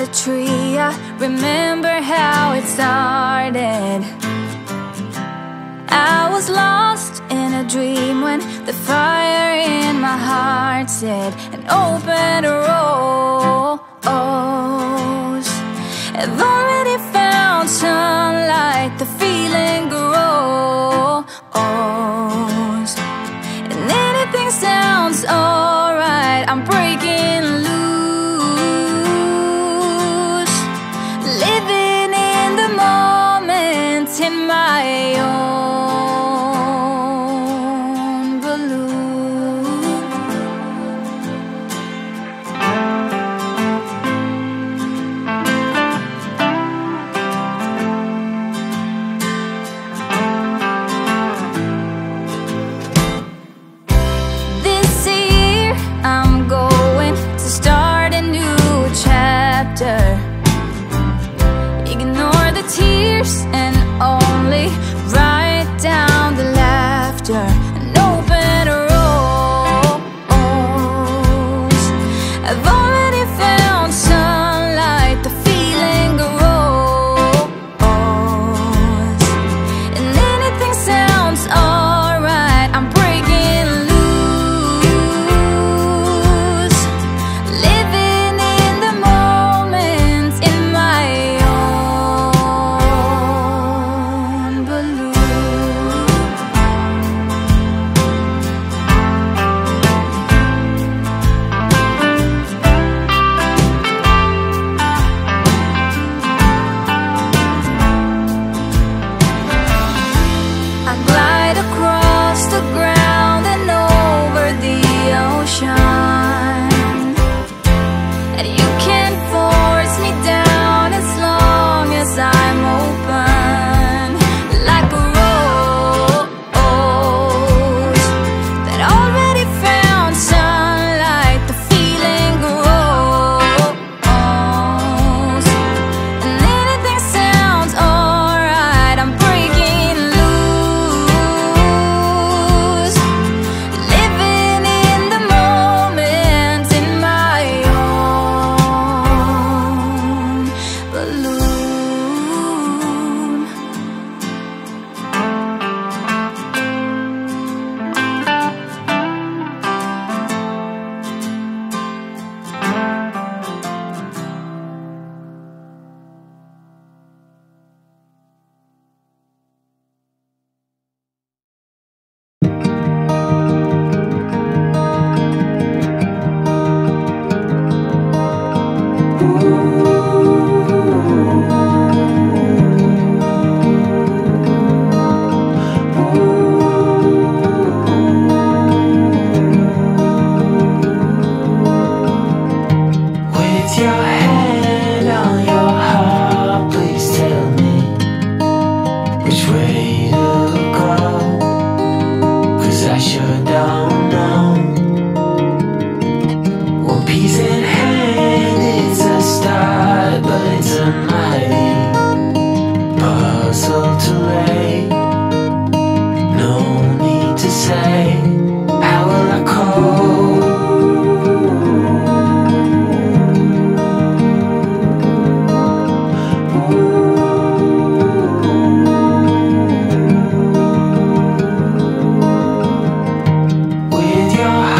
not a tree. I remember how it started. I was lost in a dream when the fire in my heart said, an open rose I've already found sunlight, the feeling grows, and anything sounds alright. I'm breaking loose, living in the moment in my own. Ignore the tears and only write down the laughter. An open rose I've already found sunlight, the feeling grows, and anything sounds alright. I'm breaking loose, living in the With your heart.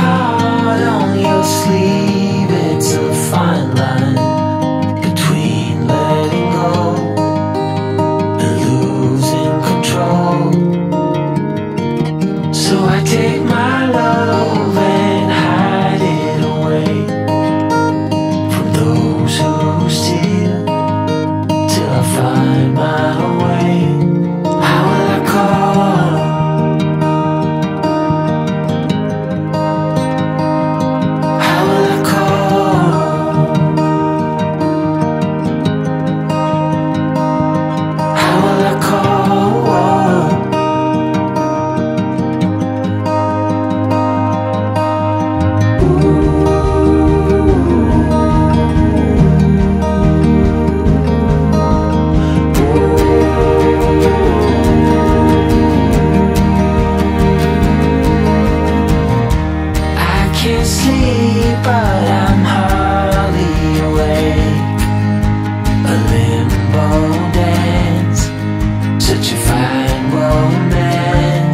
moment.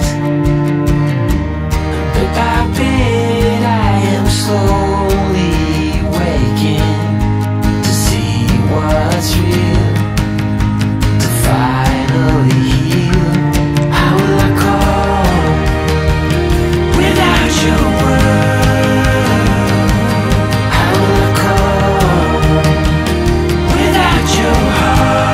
Bit by bit I am slowly waking to see what's real, to finally heal. How will I call without your word? How will I call without your heart?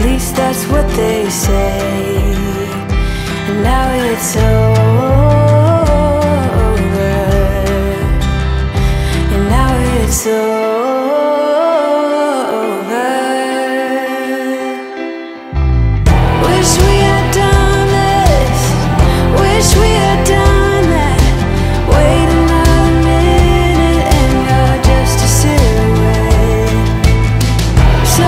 at least that's what they say. And now it's over, and now it's over. Wish we had done this, wish we had done that. Wait another minute and you're just a silhouette. So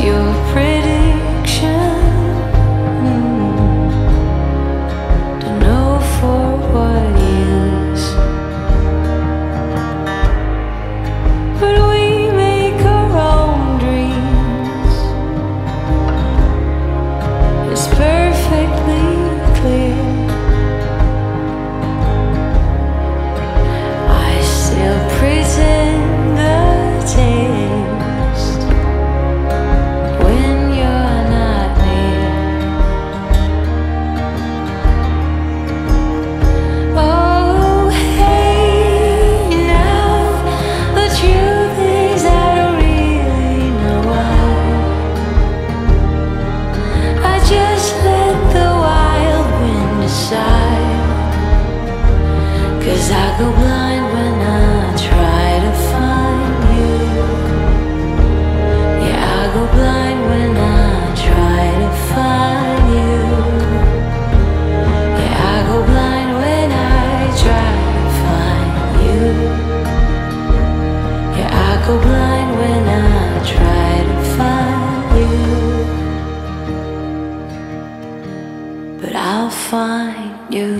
your prediction. find you.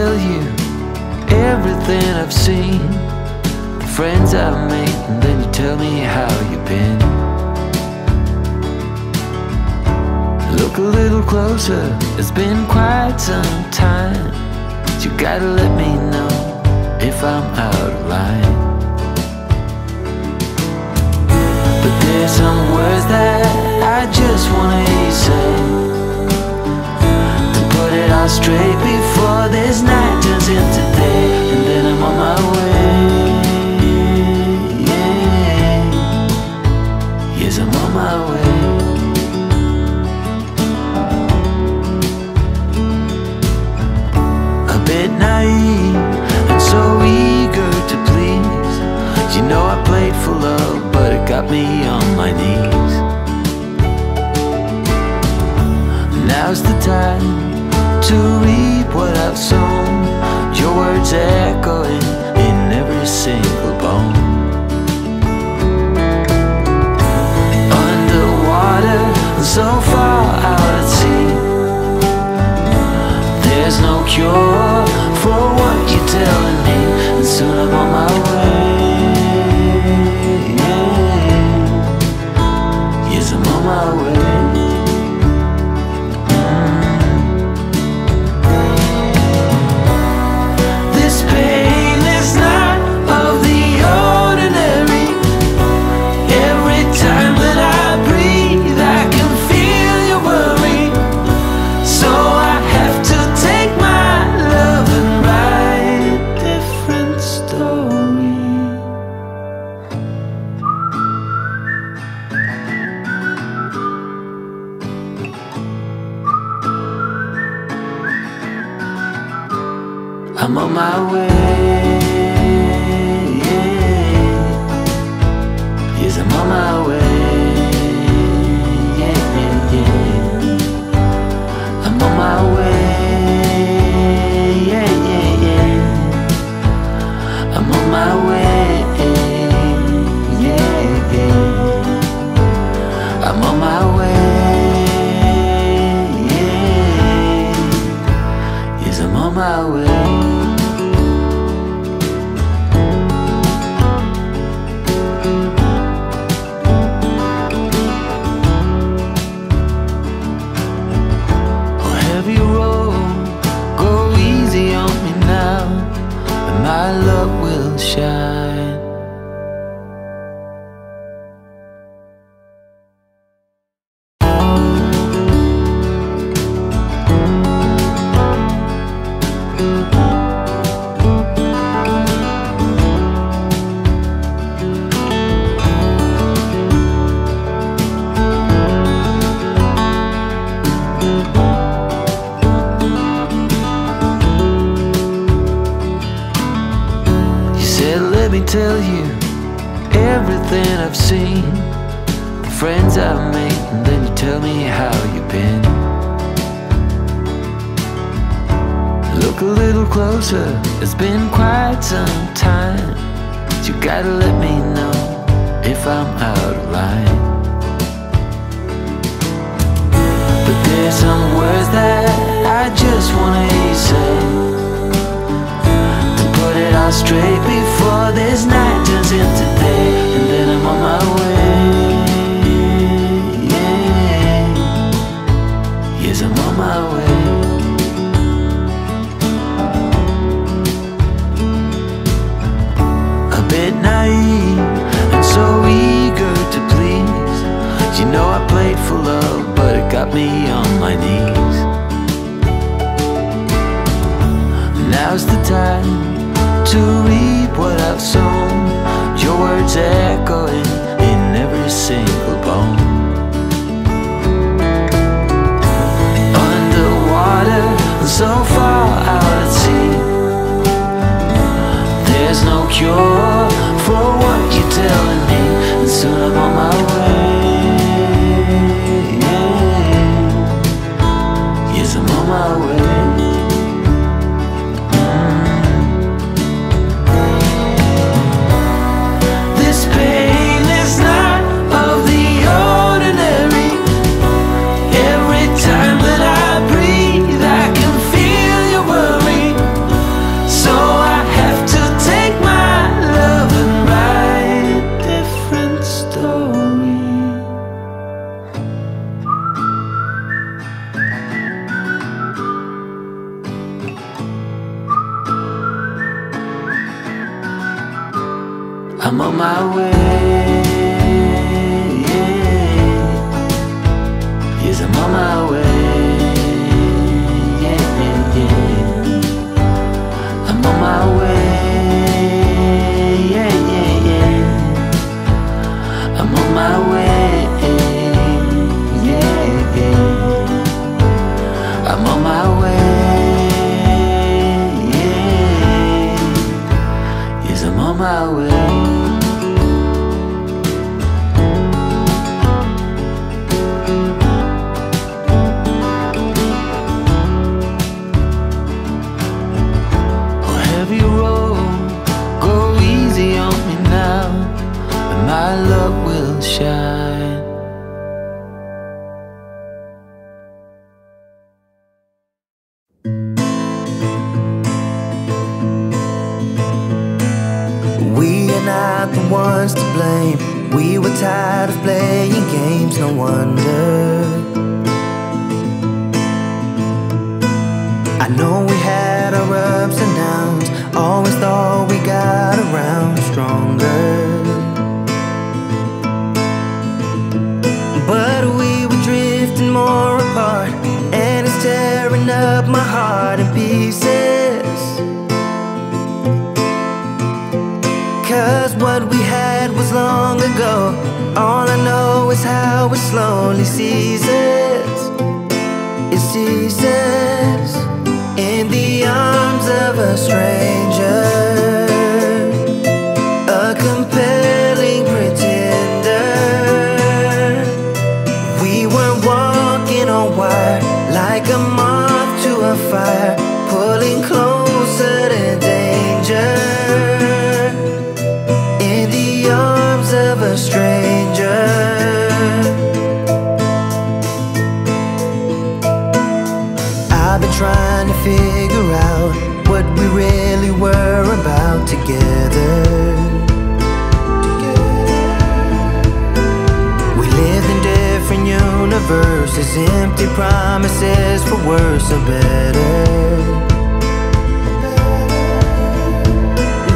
Tell you everything I've seen, the friends I've made, and then you tell me how you've been. Look a little closer, it's been quite some time, but you gotta let me know if I'm out of line. But there's some words that I just wanna hear you say, put it all straight before this night turns into day, and then I'm on my way, yeah. Yes, I'm on my way. A bit naive and so eager to please, you know I played for love, but it got me on my knees. Now's the time to reap what I've sown, your words echoing in every single bone. Underwater and so far out at sea, there's no cure for what you're telling me, and soon I'm on my way. Yes, I'm on my way. I'm on my way, yeah. Yes, I'm on my way, yeah, yeah. I'm on my way, yeah, yeah, yeah. I'm on my way, yeah, yeah. I'm on my way. My way. Oh, heavy road, go easy on me now, and my love will shine. Tell you everything I've seen, the friends I've made, and then you tell me how you've been. Look a little closer, it's been quite some time, but you gotta let me know if I'm out of line. But there's some words that I just wanna hear you say, put it all straight before this night turns into day, and then I'm on my way, yeah. Yes, I'm on my way. I'm on my way, yeah. Yes, I'm on my way, yeah, yeah. I'm on my way, yeah, yeah, yeah. I'm on my way, yeah, yeah. I'm on my way, yeah. Yes, I'm on my way. My love will shine. We are not the ones to blame. We were tired of playing games, no wonder. I know we had our ups and downs, always thought we got around stronger. But we were drifting more apart, and it's tearing up my heart in pieces. 'Cause what we had was long ago. All I know is how it slowly ceases. It ceases in the arms of a stranger. Like a moth to a fire, pulling closer to danger. In the arms of a stranger. I've been trying to figure out what we really were about together. We lived in different universes, empty promises for worse or better.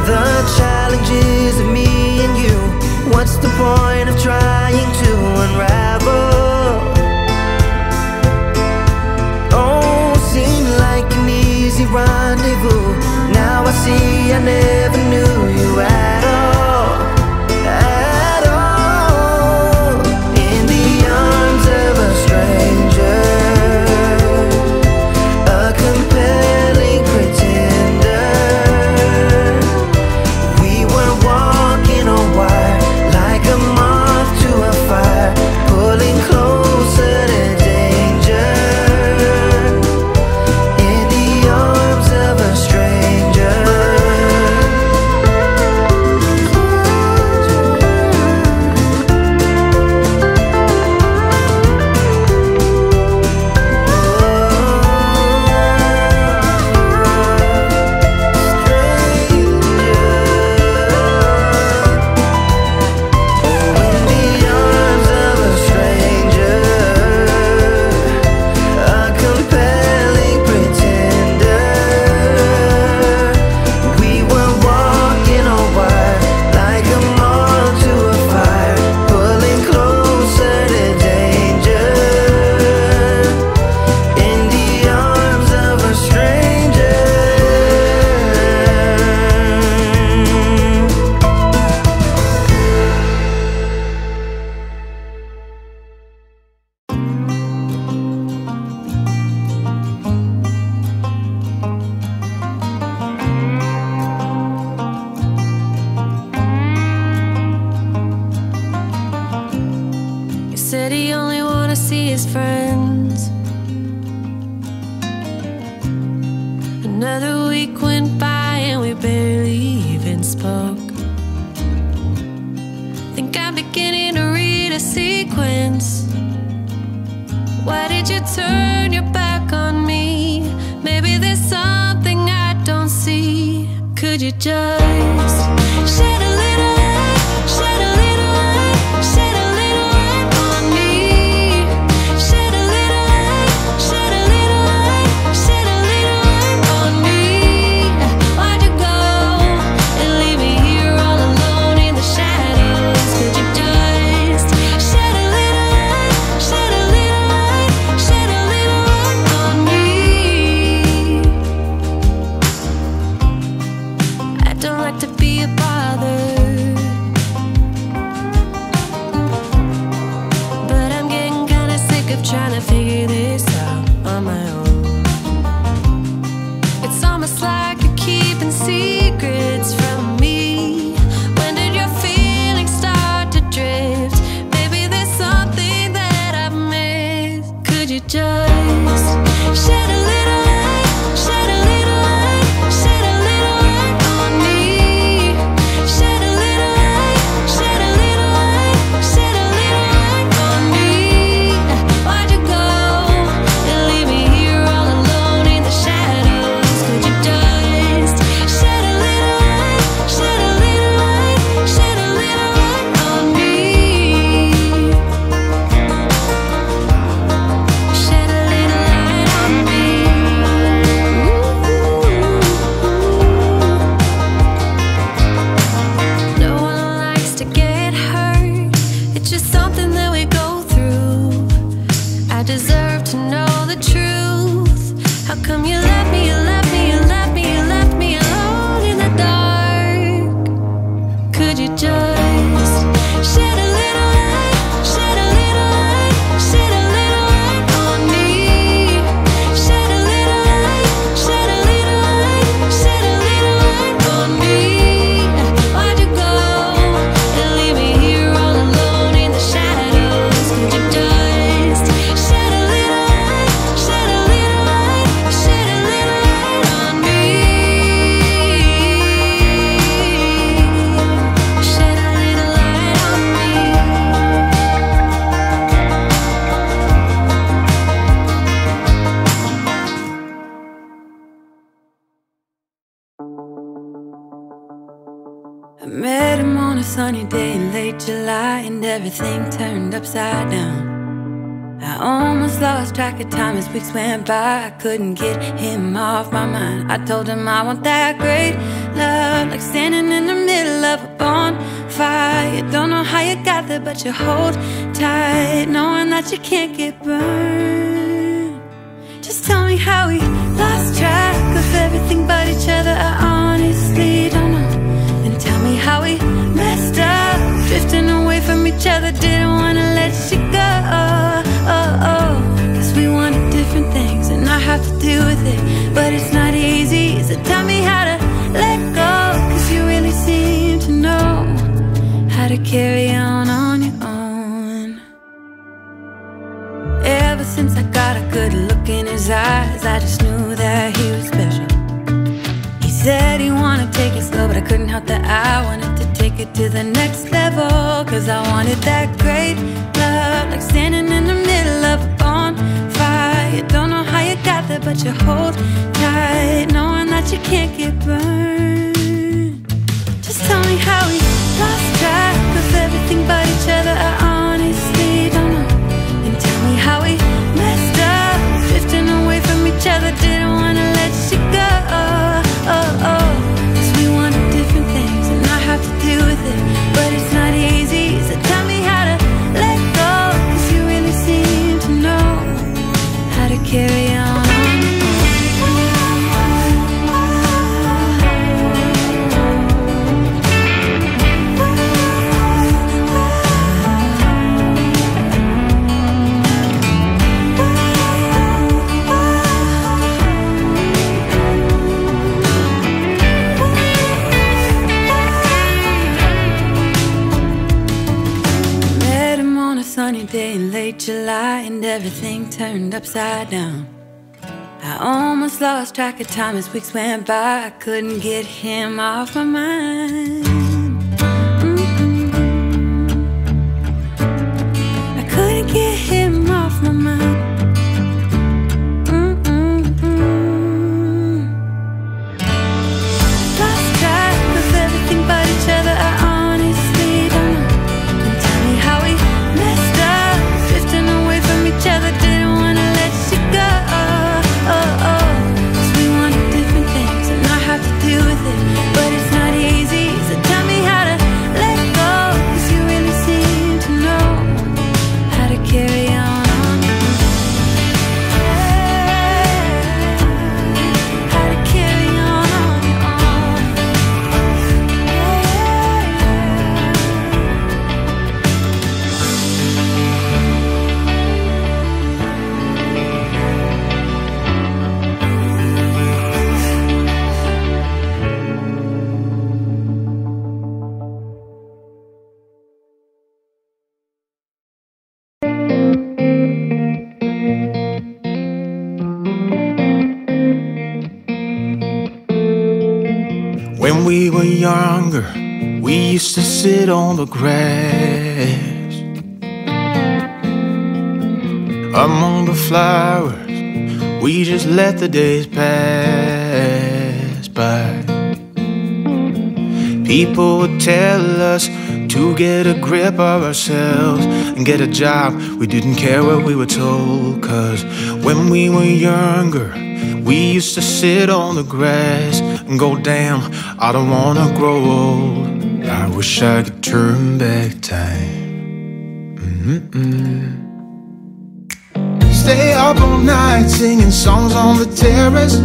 The challenges of me and you, what's the point of trying to unravel? Oh, seemed like an easy rendezvous. Now I see I never knew you at all. you just shed a little light, shed a little light, shed a little light on me. Shed a little light, shed a little light, shed a little light on me. Why'd you go and leave me here all alone in the shadows? Could you just shed a little light, shed a little light, shed a little light on me? Just something that we go through. I deserve to know the truth. How come you left me, you left me, you left me, you left me alone in the dark? Could you just shed a little light, shed a little light, shed a little light on me? Shed a little light, shed a little light, shed a little light on me. Why'd you go and leave me here all alone in the shadows? Could you just shed a little light, shed a little light, shed a little light on me? Shed a little light on me. I met him on a sunny day in late July, and everything turned upside down. I almost lost track of time as weeks went by. I couldn't get him off my mind. I told him I want that great love, like standing in the middle of a bonfire. Don't know how you got there, but you hold tight, knowing that you can't get burned. Just tell me how we lost track of everything but each other. I honestly don't know. And tell me how we messed up, drifting away from each other. Didn't wanna let you go. Cause we wanted different things, and I have to deal with it, but it's not easy. So tell me how to let go, cause you really seem to know how to carry on your own. Ever since I got a good look in his eyes, I just knew that he was special. He said he wanted to take it slow, but I couldn't help that I wanted to take it to the next level. Cause I wanted that great love, like standing in the middle of a bonfire. Don't know how you got there, but you hold tight, knowing that you can't get burned. Just tell me how we lost track of everything but each other. I honestly don't know. And tell me how we messed up, drifting away from each other. Didn't wanna let you go. Cause we wanted different things, and I have to deal with it, but it's not easy. So tell me how to let go, cause you really seem to know how to carry on. Day in late July, and everything turned upside down. I almost lost track of time as weeks went by. I couldn't get him off my mind. I couldn't get him off my mind. Lost track of everything but each other. I honestly don't know. And tell me how we each other. Didn't wanna let you go. Cause we wanted different things, and I have to deal with it, but it's not easy. So tell me how to let go, cause you really seem to know how to carry on. younger, we used to sit on the grass among the flowers. We just let the days pass by. People would tell us to get a grip of ourselves and get a job. We didn't care what we were told, 'cause when we were younger, we used to sit on the grass and go, damn, I don't wanna grow old. I wish I could turn back time. Stay up all night singing songs on the terrace.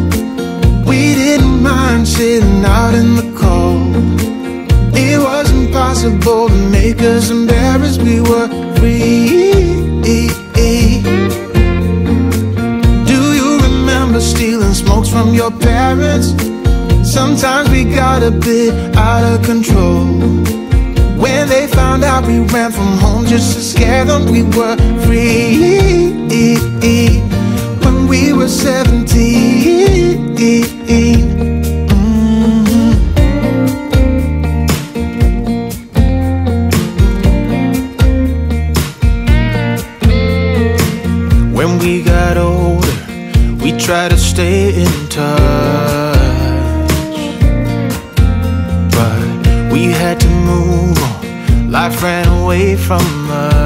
We didn't mind sitting out in the cold. It was impossible to make us embarrassed. We were free. Do you remember stealing smokes from your parents? Sometimes we got a bit out of control. When they found out we ran from home just to scare them, we were free. When we were 17. When we got older, we tried to stay in touch, but we had to move on. Life ran away from us.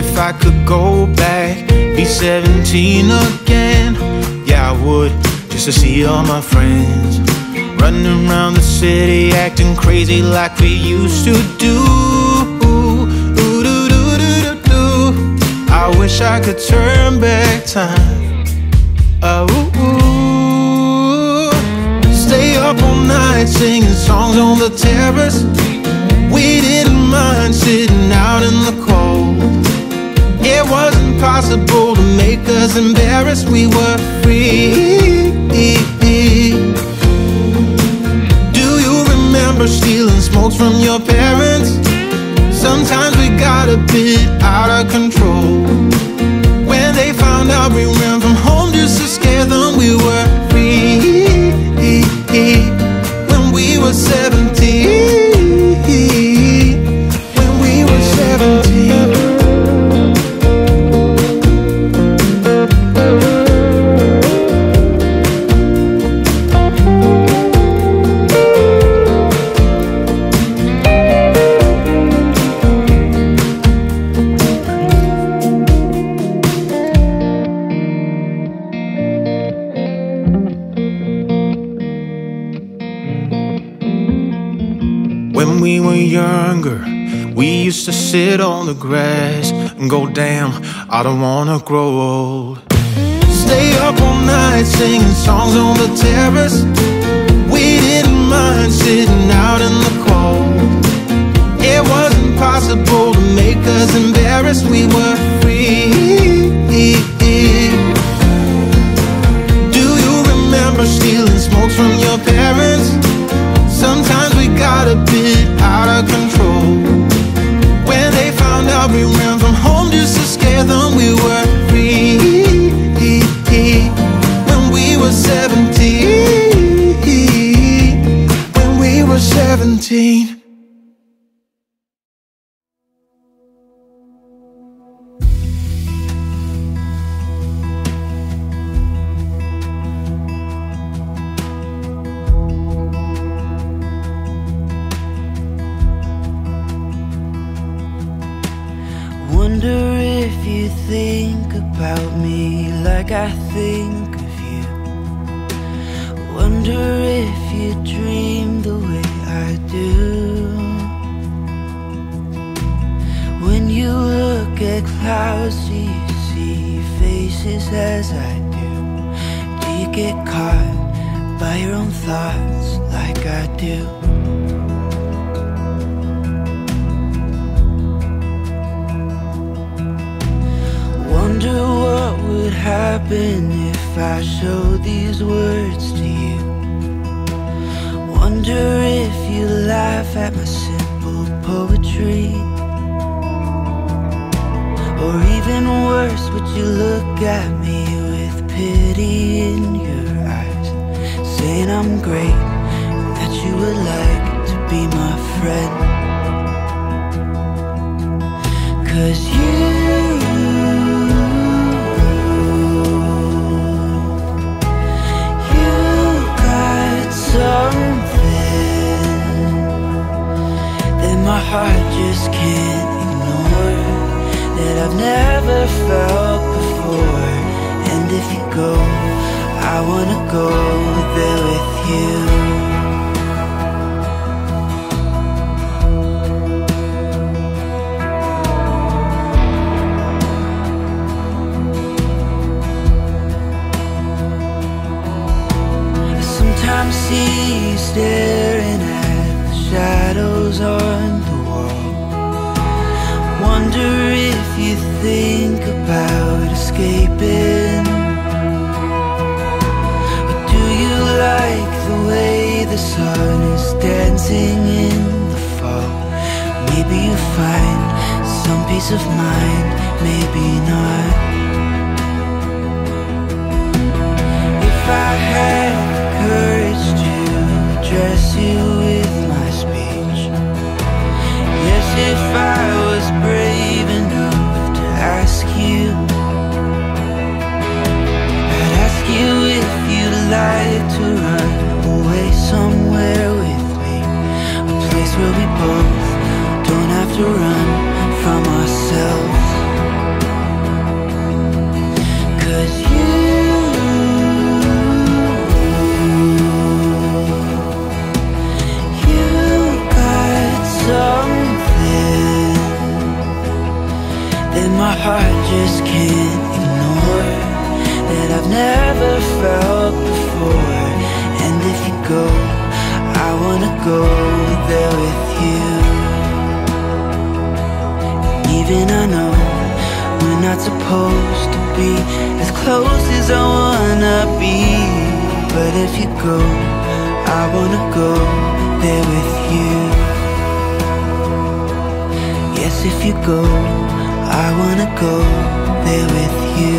If I could go back, be 17 again, yeah, I would, just to see all my friends running around the city, acting crazy like we used to do. I wish I could turn back time. Stay up all night singing songs on the terrace. We didn't mind sitting out in the cold. It was impossible to make us embarrassed. We were free. Do you remember stealing smokes from your parents? Sometimes we got a bit out of control. When they found out we ran from home just to scare them, we were free. When we were 17, when we were 17. When we were younger, we used to sit on the grass and go, damn, I don't wanna grow old. Stay up all night singing songs on the terrace. We didn't mind sitting out in the cold. It was impossible to make us embarrassed. We were free. Do you remember stealing smokes from your parents? Sometimes we got a bit out of control. When they found out we ran from home just to scare them, we were free. When we were 17, when we were 17. Wonder if you think about me like I think of you. Wonder if you dream the way I do. When you look at clouds, do you see faces as I do? Do you get caught by your own thoughts like I do? Wonder what would happen if I showed these words to you. Wonder if you laugh at my simple poetry. Or even worse, would you look at me with pity in your eyes? saying I'm great, that you would like to be my friend. 'Cause you got something that my heart just can't ignore, that I've never felt before. And if you go, I wanna go there with you. I sometimes see you staring at the shadows on the wall. Wonder if you think about escaping. The sun is dancing in the fall. Maybe you find some peace of mind, maybe not. If I had the courage to address you with my speech, yes, if I was brave enough to ask you, I'd ask you if you'd like to run somewhere with me, a place where we both don't have to run from ourselves. 'Cause you got something that my heart just can't ignore, that I've never felt before. And if you go, I wanna go there with you. And even I know we're not supposed to be as close as I wanna be, but if you go, I wanna go there with you. Yes, if you go, I wanna go there with you.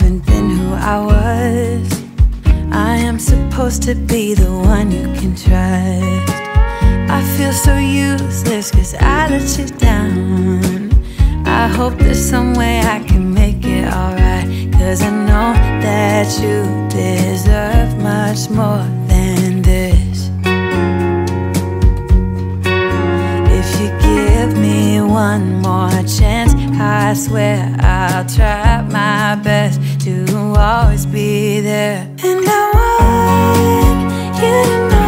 haven't been who I was. I am supposed to be the one you can trust. I feel so useless 'cause I let you down. I hope there's some way I can make it alright, 'cause I know that you deserve much more than this. If you give me one more chance, I swear I'll try my best to always be there. And I want you to know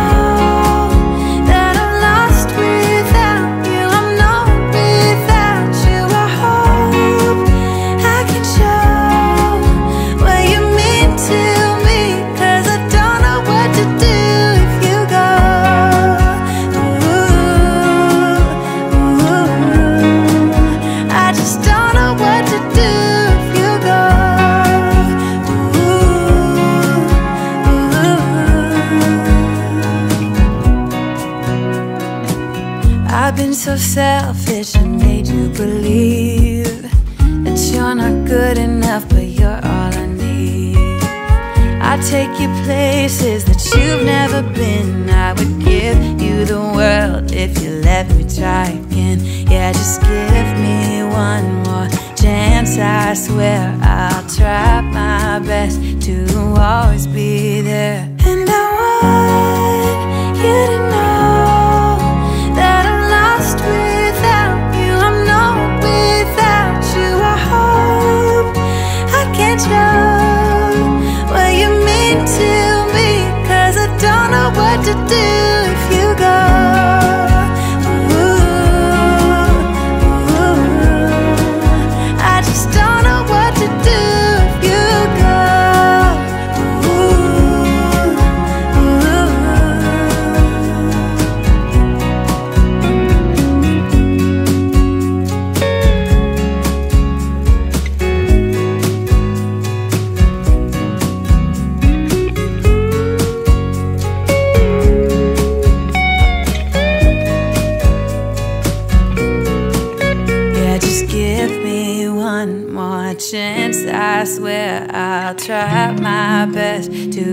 so selfish, I made you believe that you're not good enough, but you're all I need. I take you places that you've never been. I would give you the world if you let me try again. Yeah, just give me one more chance. I swear I'll try my best to always be there. And I want you to know what you mean to me, 'cause I don't know what to do if you go. Ooh, ooh, I just don't know what to do if you go. Ooh, chance, I swear I'll try my best to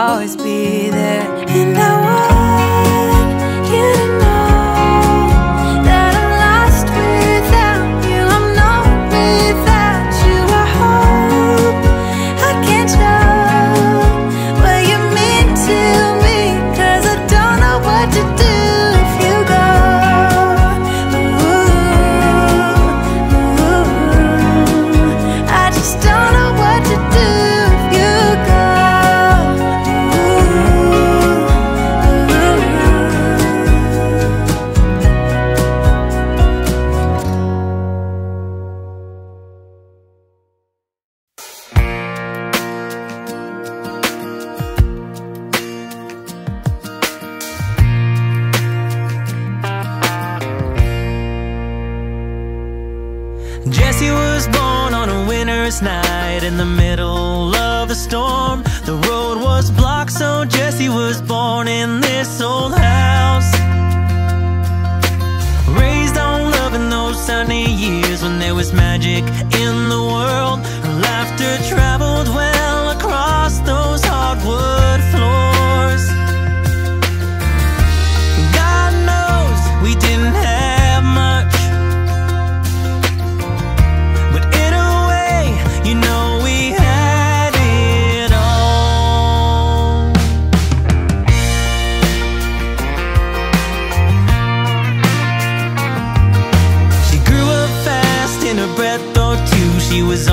always be there. And I want you to know that I'm lost without you. I'm not without you. I hope I can show what you mean to me, 'cause I don't know what to do. Jesse was born on a winter's night in the middle of a storm. The road was blocked, so Jesse was born in this old house. Raised on love in those sunny years when there was magic in the world. Her laughter traveled well across those hardwood floors. God knows we didn't have much,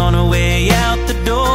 on her way out the door.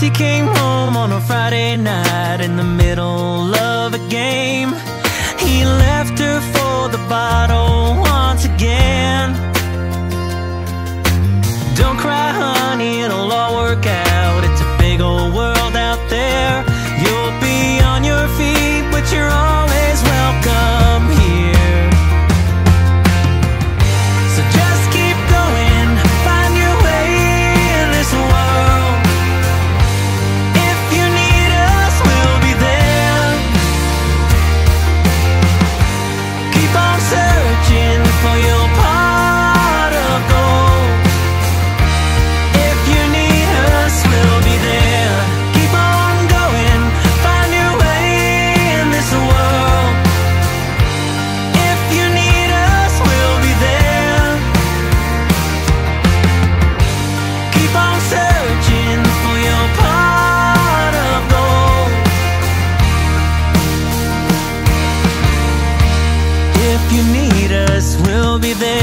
Cassie came home on a Friday night in the middle of a game. He left her for the bottle once again. Don't cry, honey, it'll all work out. It's a big old world out there. You'll be on your feet, but you're always welcome here. So just keep going, find your way in this world. If you need us, we'll be there. Keep on searching for your pot of gold. If you need us, we'll be there. If you need us, we'll be there.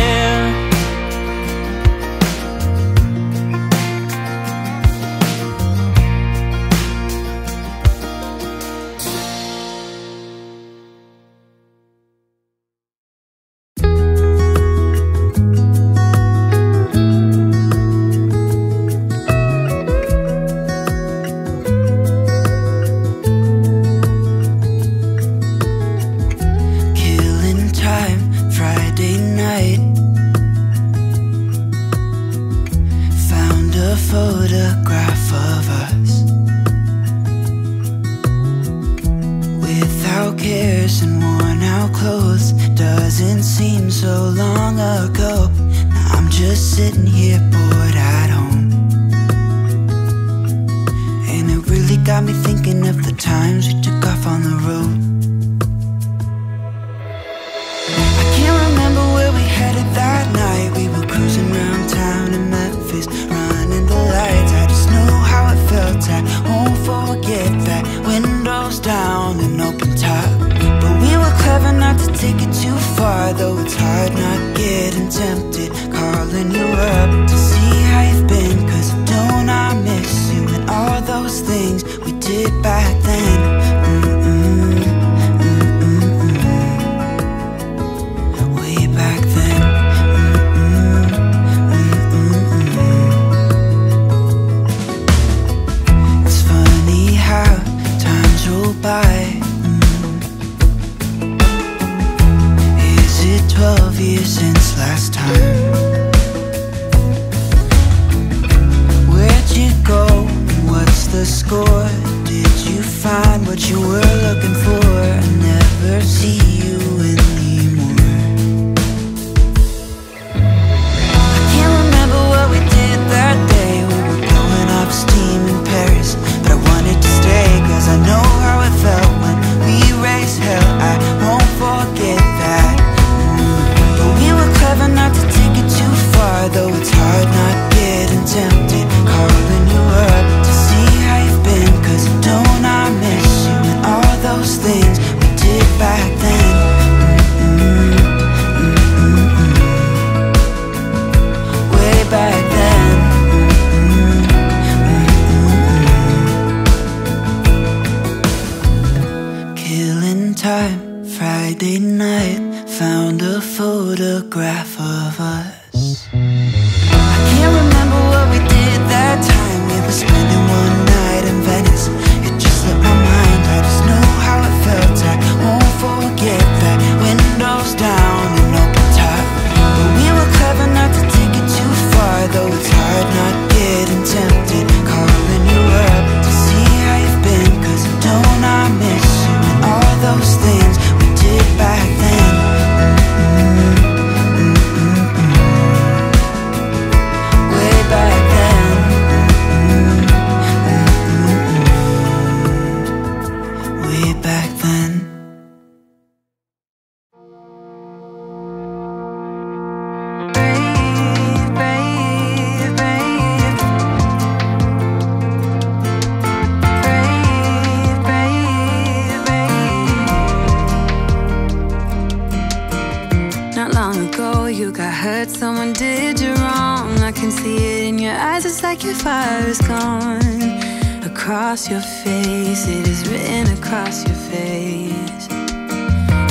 across your face. It is written across your face.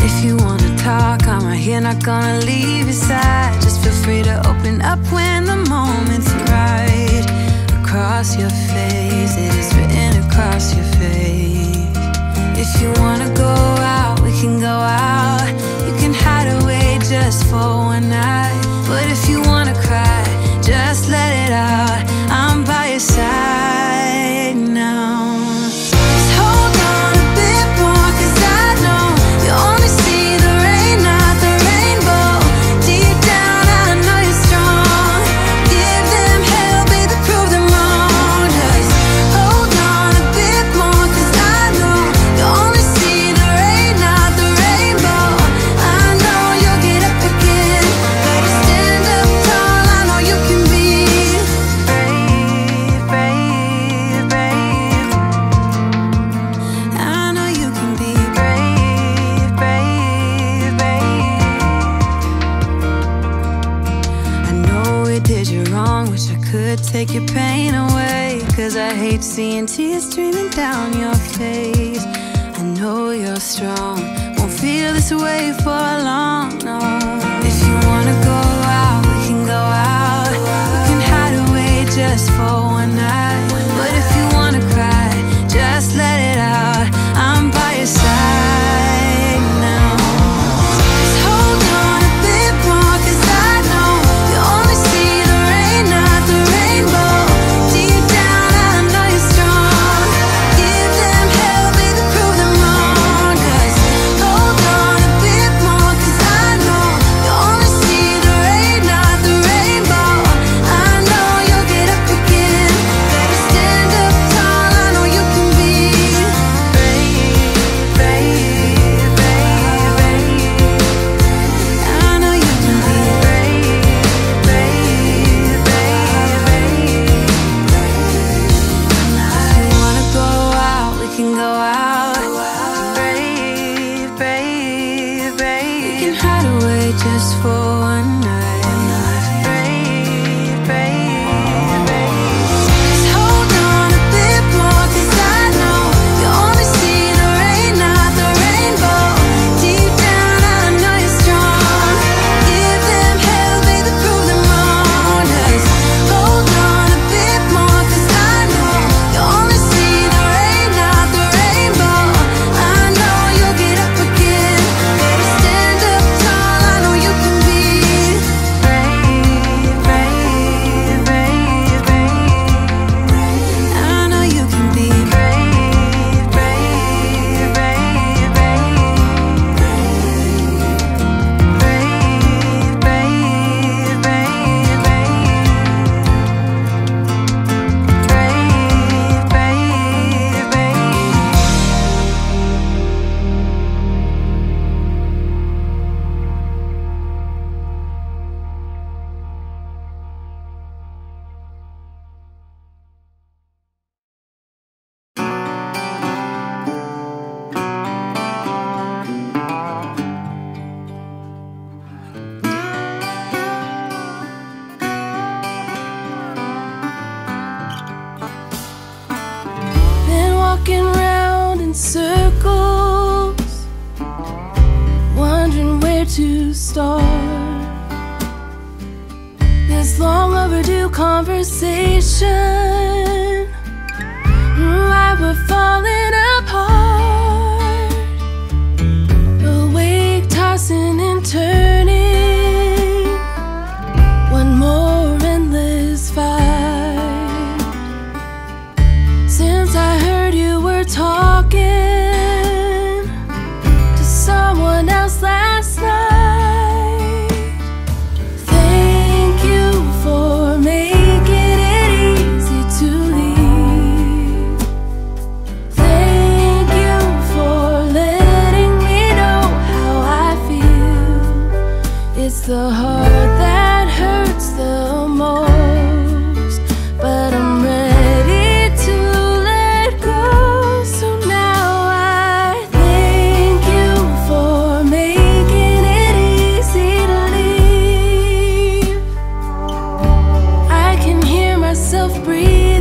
If you wanna talk, I'm right here, not gonna leave your side. Just feel free to open up when the moment's right. Across your face, it is written across your face. If you wanna go out, we can go out. You can hide away just for one night. But if you wanna cry, just let it out. I'm by your side now. Just hold on a bit more, 'cause I know you only see the rain, not the rainbow. Deep down, I know you're strong. Give them hell, baby, prove them wrong. Just hold on a bit more, 'cause I know you only see the rain, not the rainbow. I know you'll get up again. Better stand up tall, I know you can be brave, brave, brave. I know you can be brave, brave, brave. I know we did you wrong, wish I could take your pain away, 'cause I hate seeing tears streaming down your face. I know you're strong, won't feel this way for long, no. If you wanna go out, we can go out. We can hide away just for one night. But if you wanna cry, just let it out. I'm by your side now. Just hold on a bit more, 'cause I know you only see the rain, not the rainbow. Deep down, I know you're strong. Give them hell, baby, prove them wrong. Just hold on a bit more, 'cause I know you only see the rain, not the rainbow. I know you'll get up again. Better stand up tall, I know you can be brave, brave, brave, brave. I know you can be brave, brave, brave, brave. If you wanna go out, we can go out. Brave, brave, brave. We can hide away just for one night. Brave, brave, brave. Just hold on a bit more, 'cause I know you only see the rain, not the rainbow. Deep down, I know you're strong. Give them hell, baby, prove them wrong. Just hold on a bit more, 'cause I know you only see the rain, not the rainbow. I know you'll get up again. Better stand up tall, I know you can be brave, brave, brave, brave. I know you can be brave, brave, brave, brave. Brave, brave, brave, brave. Brave, brave, brave. Been walking round in circles, wondering where to start. This long overdue conversation, why we're falling apart. Awake, tossing and turning, one more endless fight. Since I heard you were talking to someone else last night. Thank you for making it easy to leave. Thank you for letting me know how I feel. It's the heart that hurts the most, but I'm ready to let go. So now I thank you for making it easy to leave. I can hear myself breathing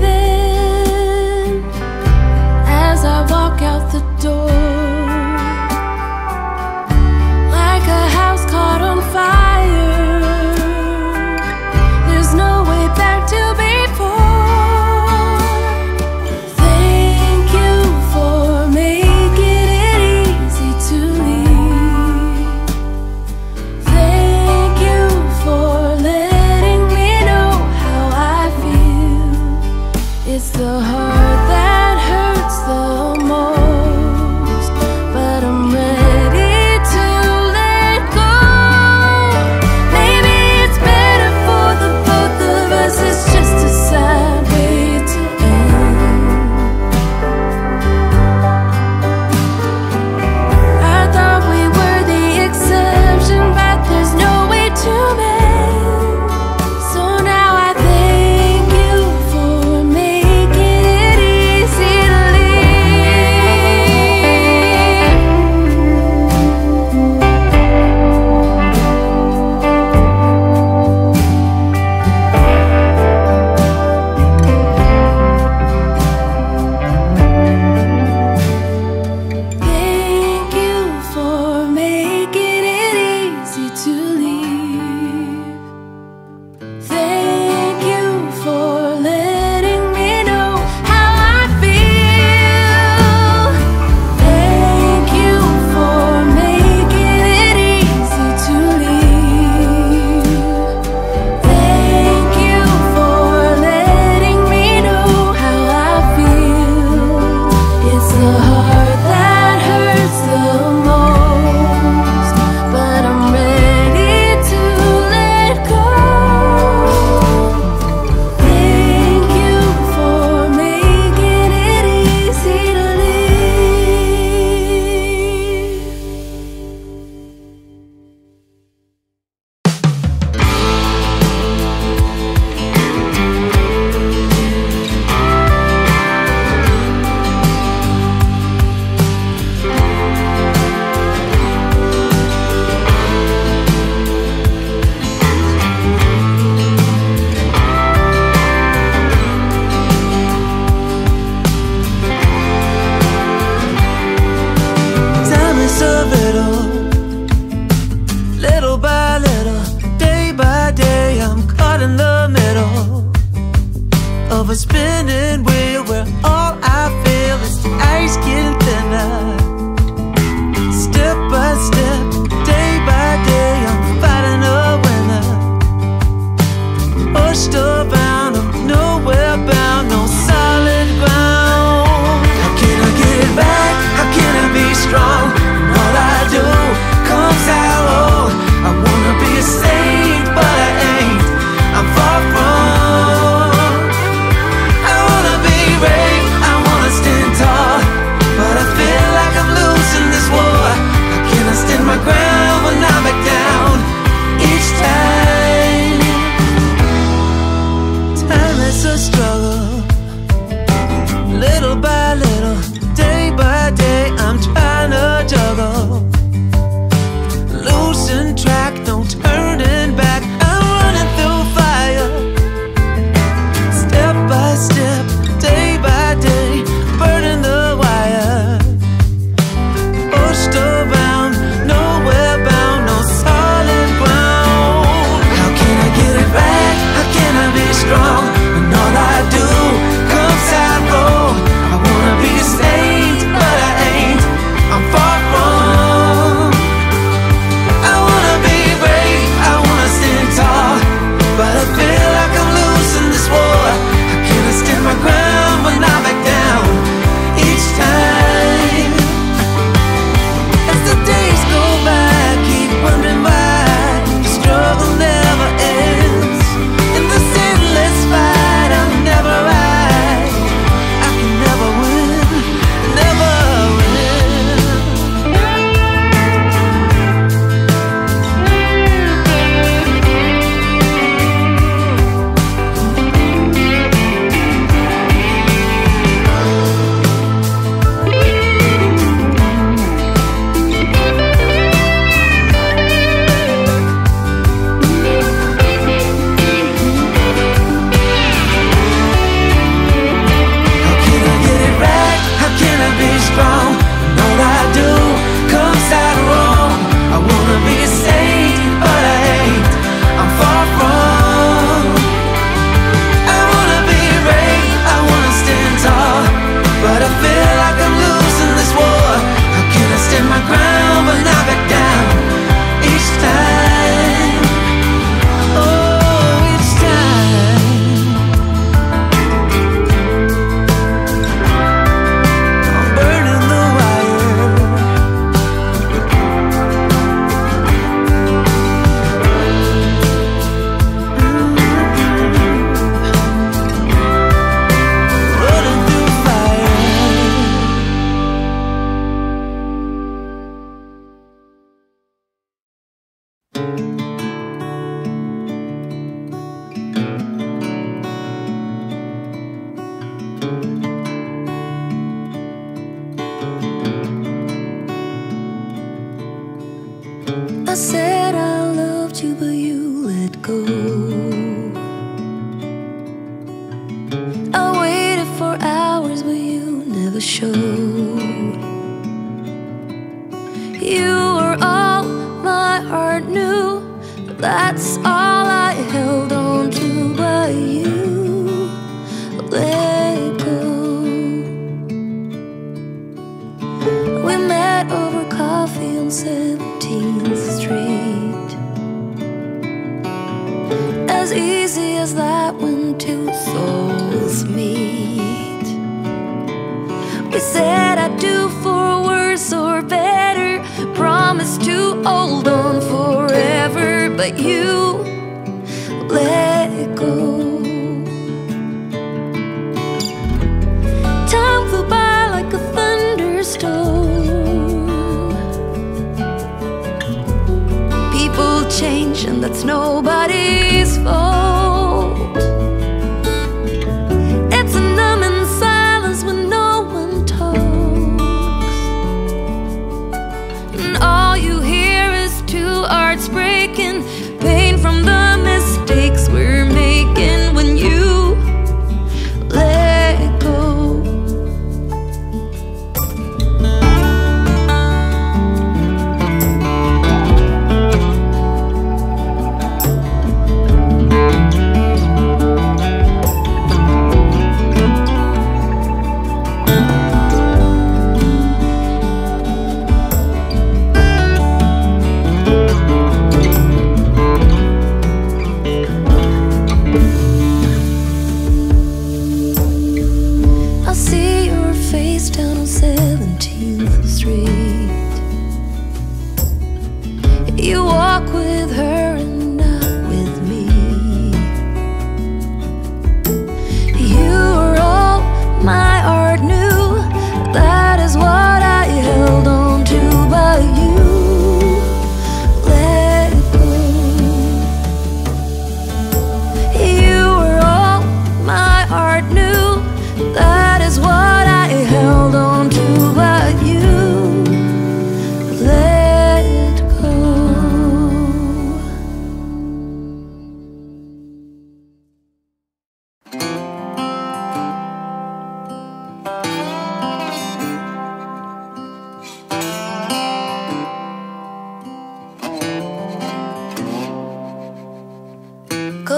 a spinning wheel where all I feel is the ice getting thinner. Step by step, day by day, I'm fighting a winner. Pushed around, I'm nowhere bound, no solid ground. How can I get back? How can I be strong? All I do comes out old. I wanna be a saint, but I ain't. I'm far from.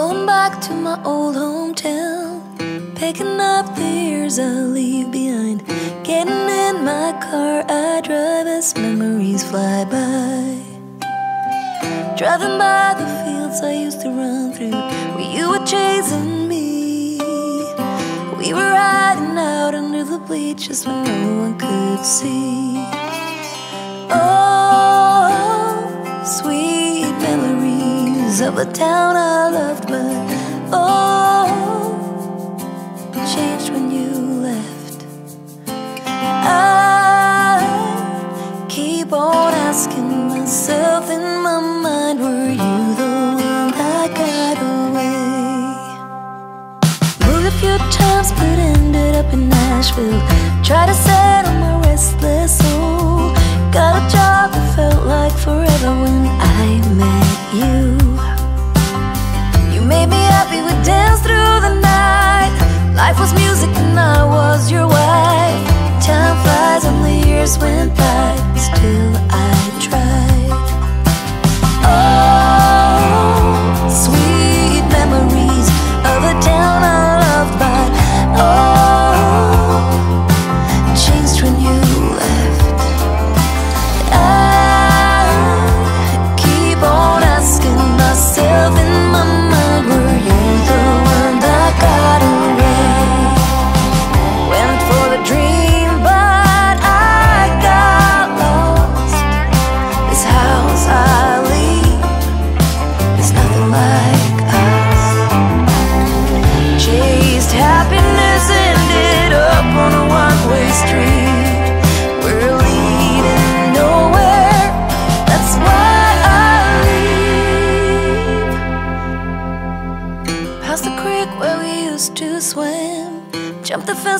Going back to my old hometown, picking up the years I leave behind. Getting in my car, I drive as memories fly by. Driving by the fields I used to run through, where you were chasing me. We were riding out under the bleachers when no one could see. Oh, sweet memories of a town I loved, but oh, it changed when you left. I keep on asking myself in my mind, were you the one that got away? Moved a few times but ended up in Nashville. Tried to settle my restless soul. Got a job that felt like forever when I met you. You made me happy, we danced through the night. Life was music and I was your wife. Time flies and the years went by, still I tried. Oh, sweet memories of a town I loved, but oh, it changed when you left.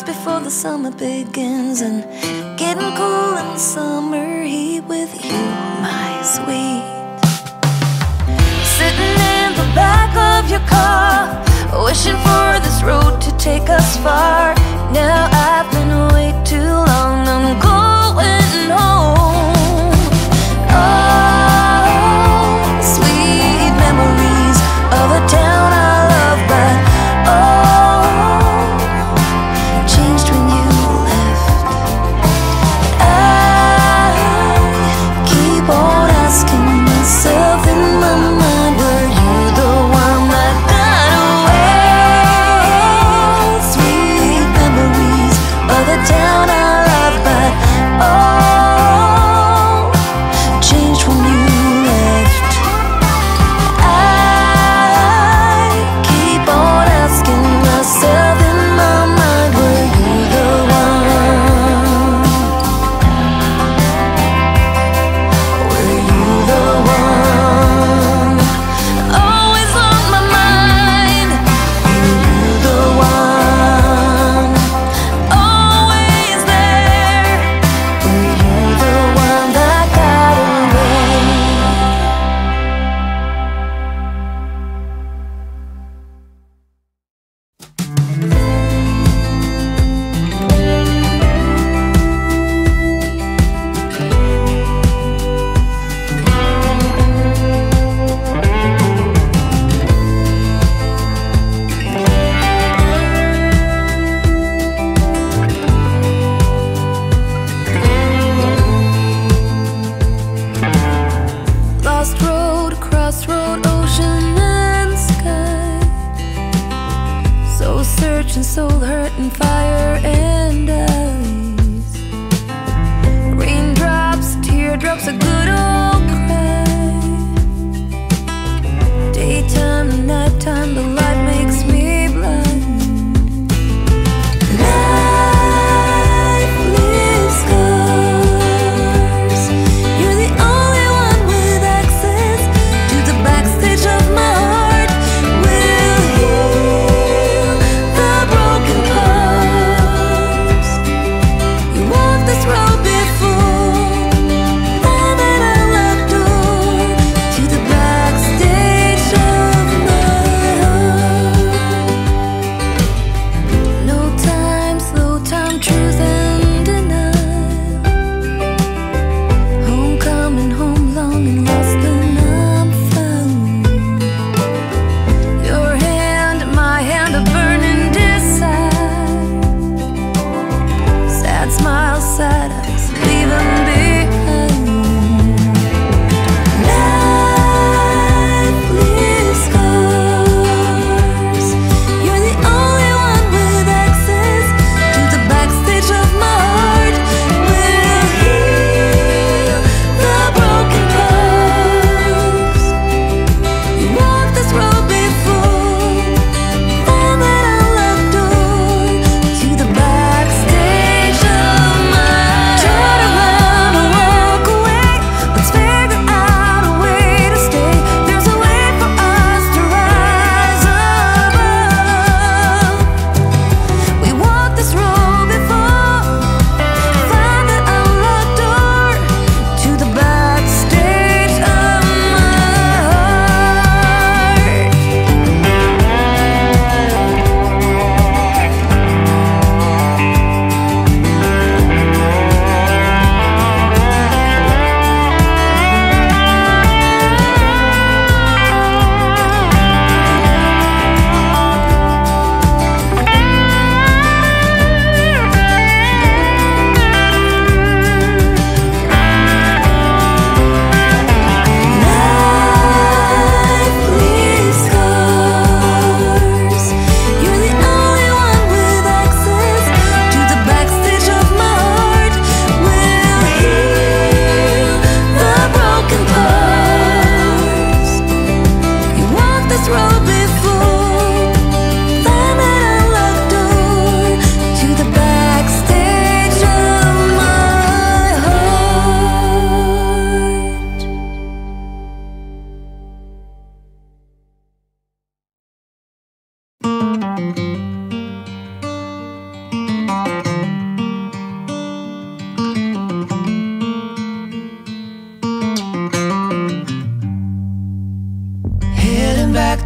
Before the summer begins, and getting cool in the summer heat with you, my sweet. Sitting in the back of your car, wishing for this road to take us far. Now I've been away too long, I'm going home. Oh, sweet memories of a town I love, but oh,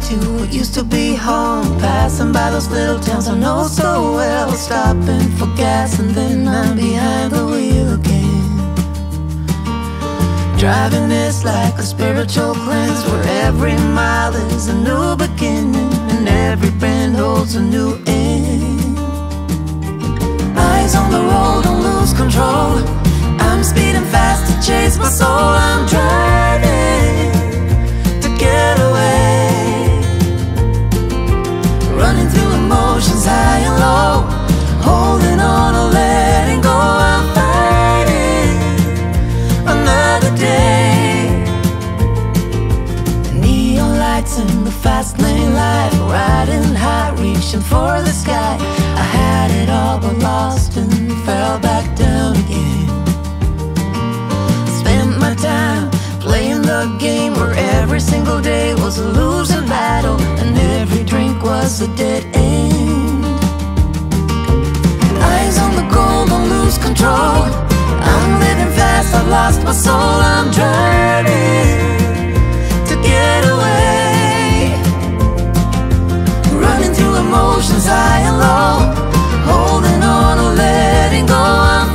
back to what used to be home. Passing by those little towns I know so well, stopping for gas and then I'm behind the wheel again. Driving is like a spiritual cleanse, where every mile is a new beginning and every bend holds a new end. Eyes on the road, don't lose control. I'm speeding fast to chase my soul. I'm driving to get away, running through emotions high and low, holding on or letting go. I'm fighting another day. The neon lights in the fast lane light, riding high, reaching for the sky. I had it all but lost and fell back down again. My time playing the game where every single day was a losing battle and every drink was a dead end. Eyes on the goal, don't lose control. I'm living fast, I've lost my soul. I'm driving to get away, running through emotions high and low, holding on or letting go. I'm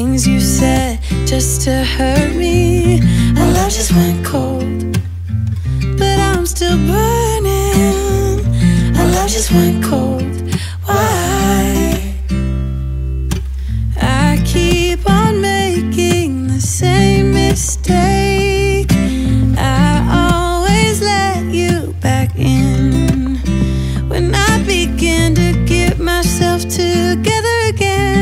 things you said just to hurt me. Our love just went cold, but I'm still burning. Our love just went cold. Why? I keep on making the same mistake. I always let you back in when I begin to get myself together again.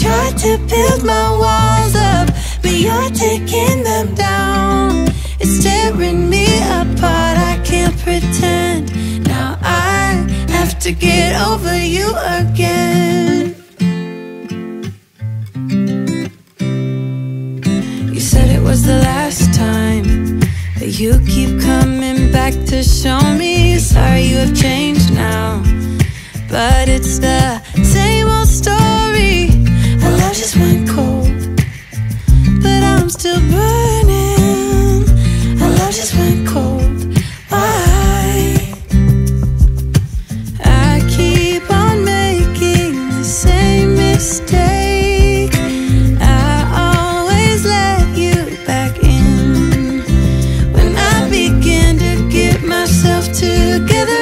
Tried to build my walls up, but you're taking them down. It's tearing me apart, I can't pretend. Now I have to get over you again. You said it was the last time, but you keep coming back to show me. Sorry you have changed now, but it's the same old story. Our love just went cold, but I'm still burning. Our love just went cold. Why? I keep on making the same mistake. I always let you back in when I begin to get myself together.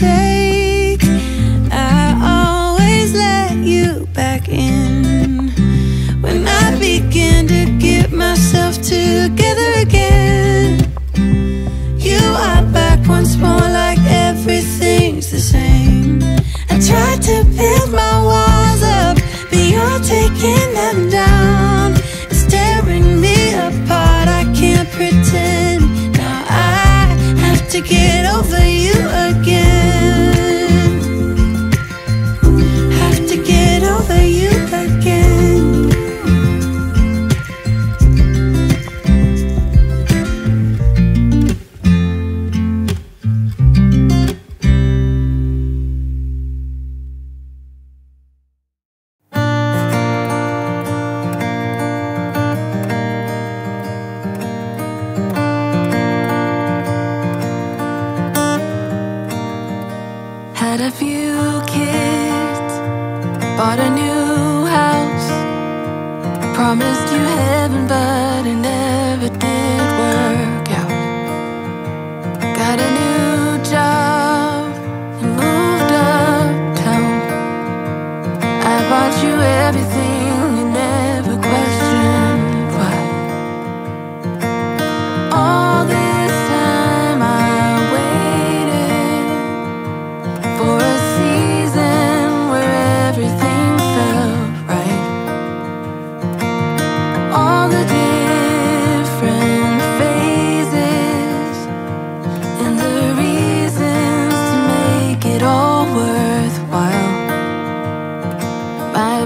mistake. I always let you back in when I begin to get myself together again. You are back once more, like everything's the same. I tried to build my walls up, but you're taking them down. It's tearing me apart, I can't pretend. Now I have to get over you again. Have to get over you again.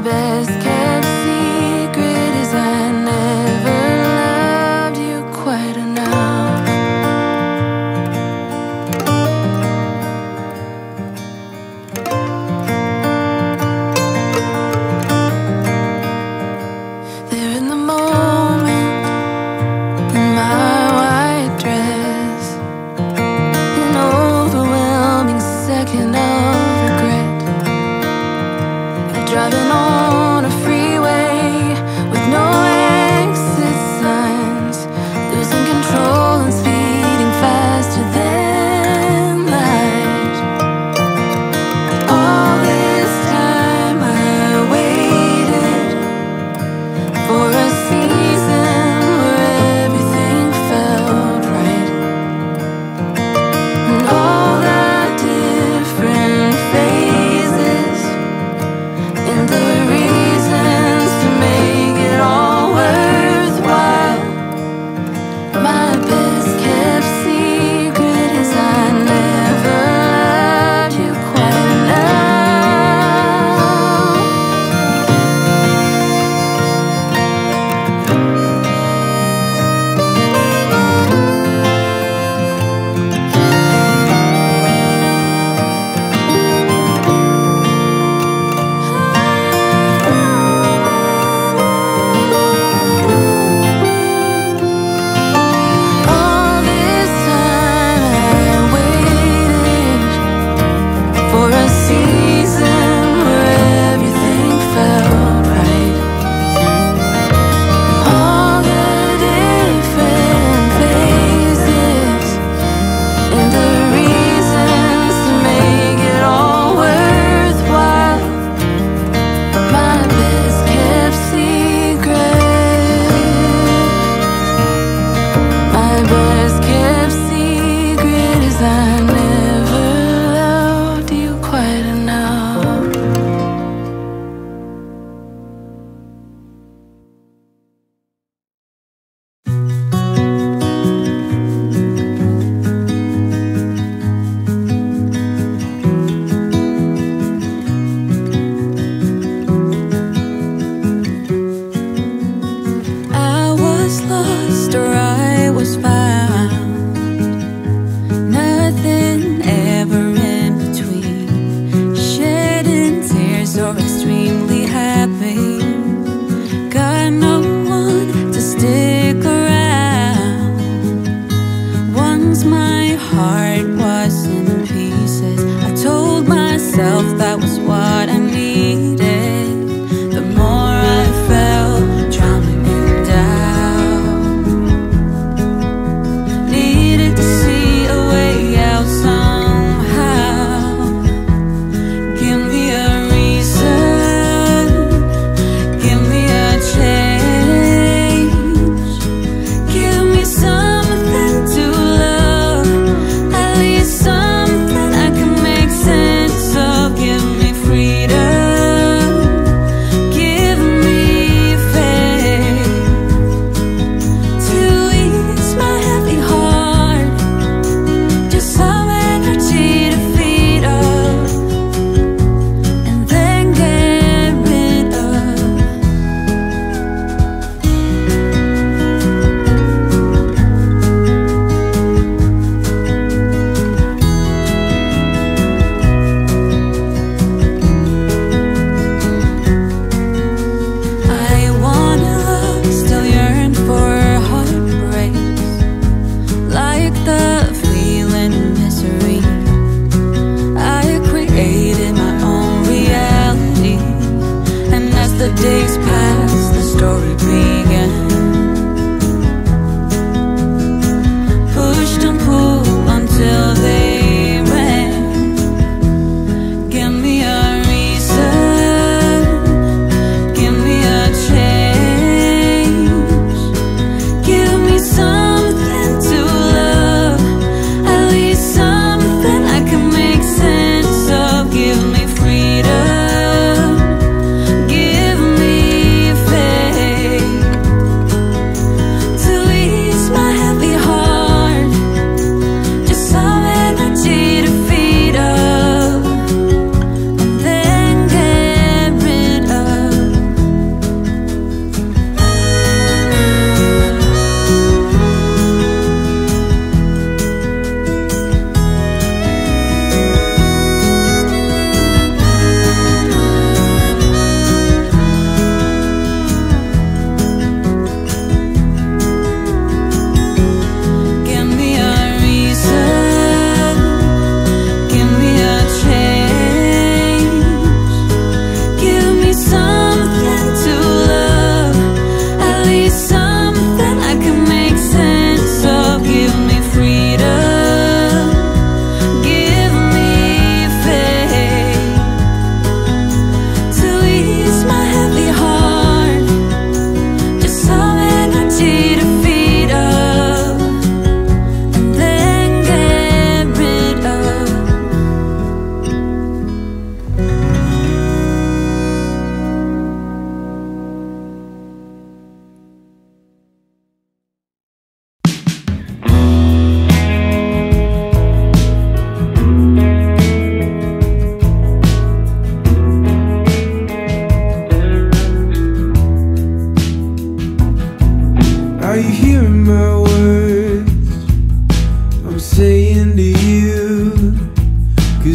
Best case.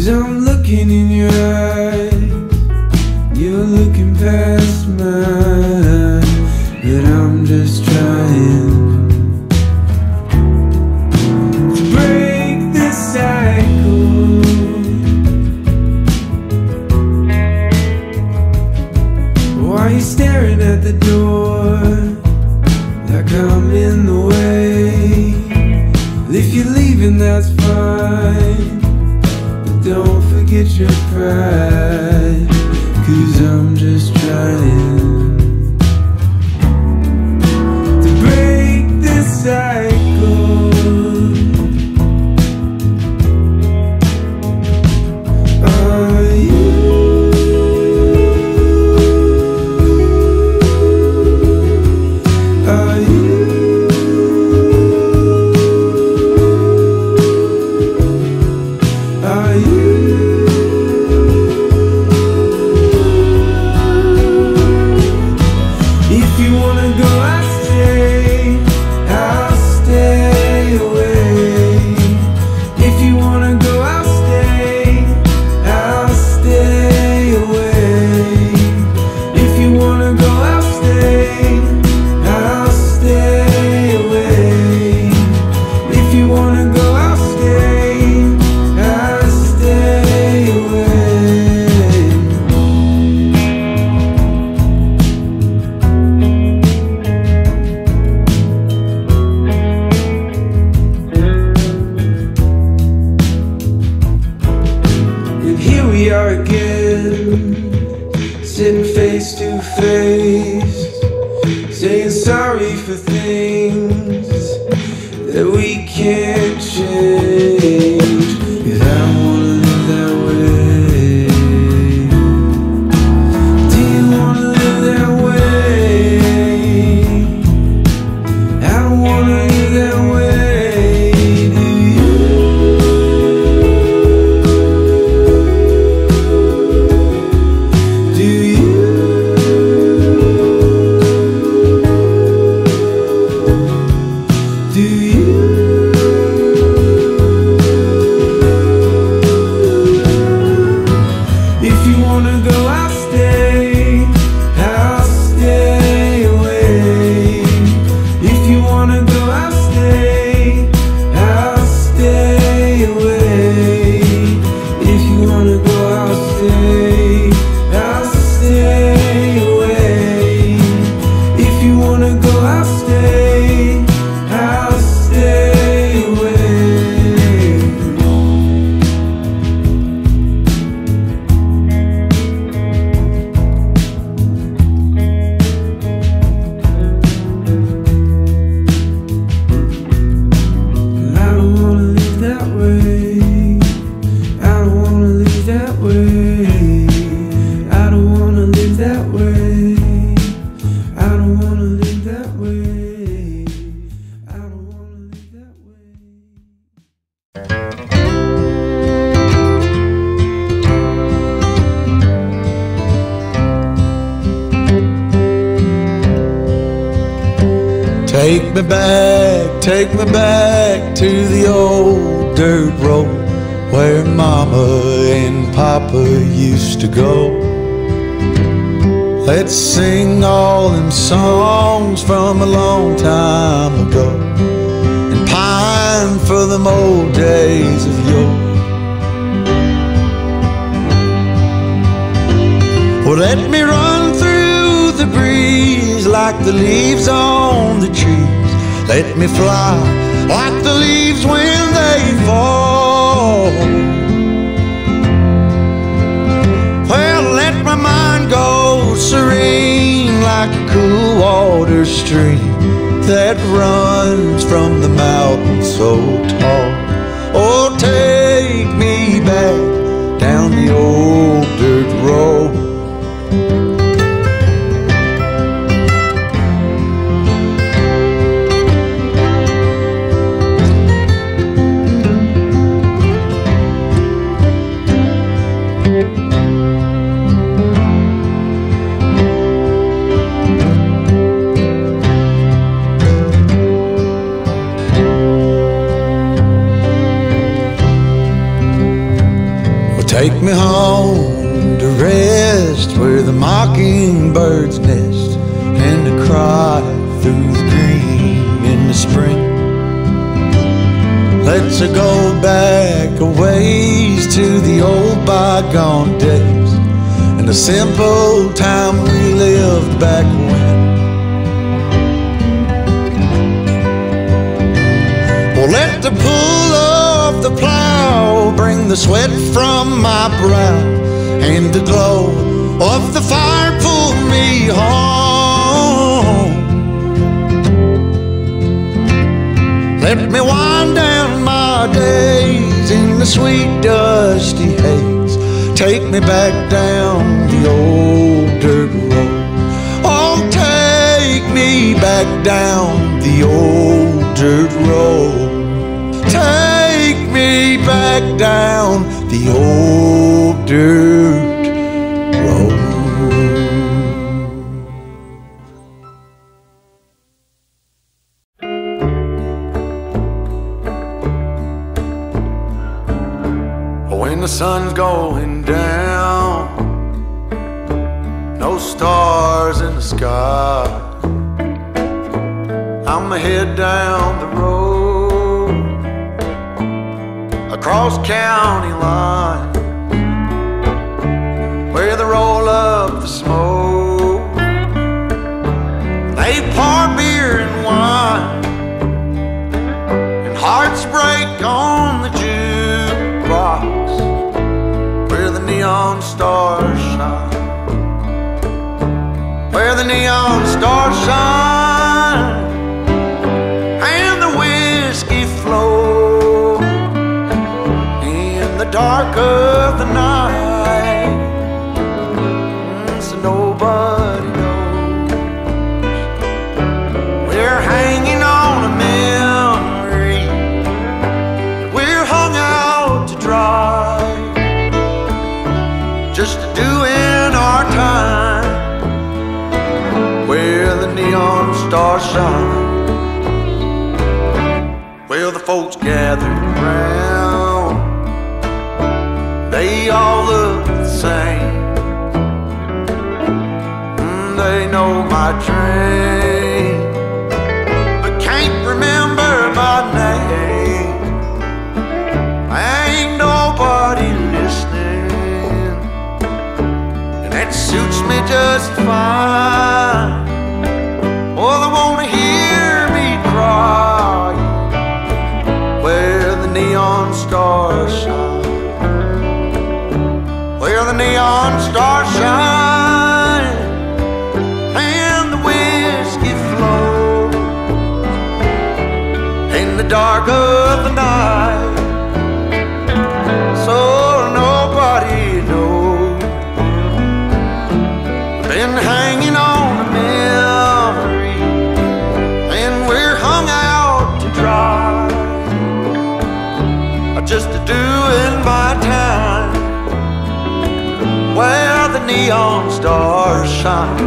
'Cause I'm looking in your eyes, you're looking past mine, but I'm just trying to break this cycle. Why are you staring at the door like I'm in the way? Well, if you're leaving, that's fine, don't forget your pride, 'cause I'm just trying to break this cycle. Are you? Are you? We are again, sitting face to face, saying sorry for things that we can't change. 'Cause I wanna live that way. Do you wanna live that way? I don't wanna live that way. Take me back to the old dirt road where Mama and Papa used to go. Let's sing all them songs from a long time ago and pine for them old days of yore. Well, let me run through the breeze like the leaves on the tree. Let me fly like the leaves when they fall. Well, let my mind go serene like a cool water stream that runs from the mountain so tall. Oh, take me back down the old dirt road. Take me home to rest where the mockingbird's nest, and to cry through the green in the spring. Let's go back a ways to the old bygone days and the simple time we lived back when. Well, let the pull of the plow bring the sweat from my brow, and the glow of the fire pull me home. Let me wind down my days in the sweet dusty haze. Take me back down the old dirt road. Oh, take me back down the old dirt road. Take me back down the old dirt road. Sun's going down, no stars in the sky. I'ma head down the road, across county line, where the roll of the smoke, they pour beer and wine, and hearts break on the jukebox, neon stars shine, where the neon stars shine, and the whiskey flows in the dark of the night, so nobody knows. We're hanging on a memory, we're hung out to dry, just doing our time, where the neon stars shine. Well, the folks gathered around, they all look the same. They know my train, but can't remember my name. Ain't nobody listening, that suits me just fine. Oh, they wanna hear me cry, where the neon stars shine, where the neon stars shine, and the whiskey flows in the dark of the night, so just doing my time, where the neon stars shine.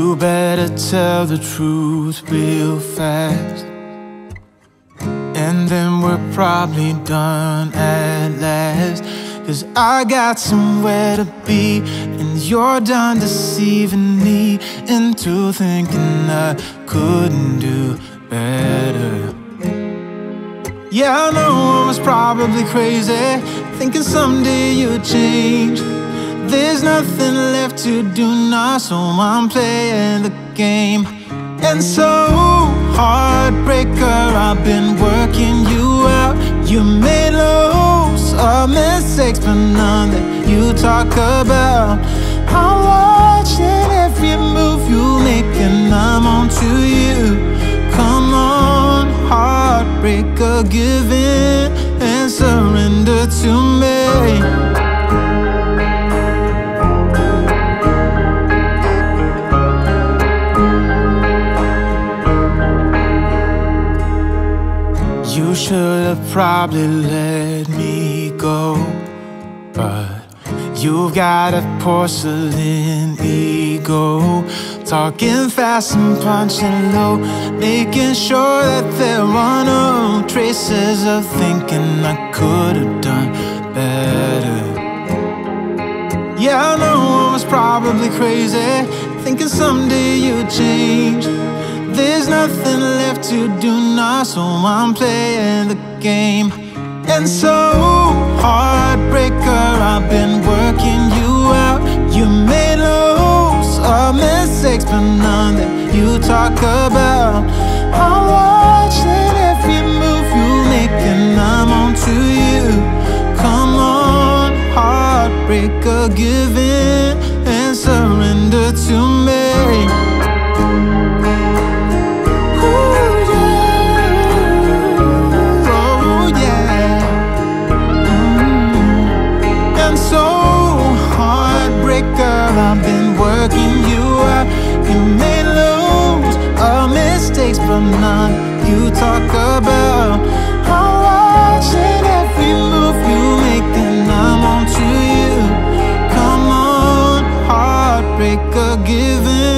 You better tell the truth real fast, and then we're probably done at last. 'Cause I got somewhere to be, and you're done deceiving me into thinking I couldn't do better. Yeah, I know I was probably crazy, thinking someday you'd change. There's nothing left to do now, so I'm playing the game. And so, heartbreaker, I've been working you out. You made loads of mistakes, but none that you talk about. I'm watching every move you make, and I'm on to you. Come on, heartbreaker, give in and surrender to me. You should have probably let me go, but you've got a porcelain ego, talking fast and punching low, making sure that there are no traces of thinking I could have done better. Yeah, I know I was probably crazy, thinking someday you'd change. There's nothing left to do now, so I'm playing the game. And so, heartbreaker, I've been working you out. You made loads of mistakes, but none that you talk about. I'm watching every move you make, and I'm on to you. Come on, heartbreaker, give in and surrender to me. I've been working you out. You made loads of mistakes, but none you talk about. I'm watching every move you make, and I'm on to you. Come on, heartbreaker, give in.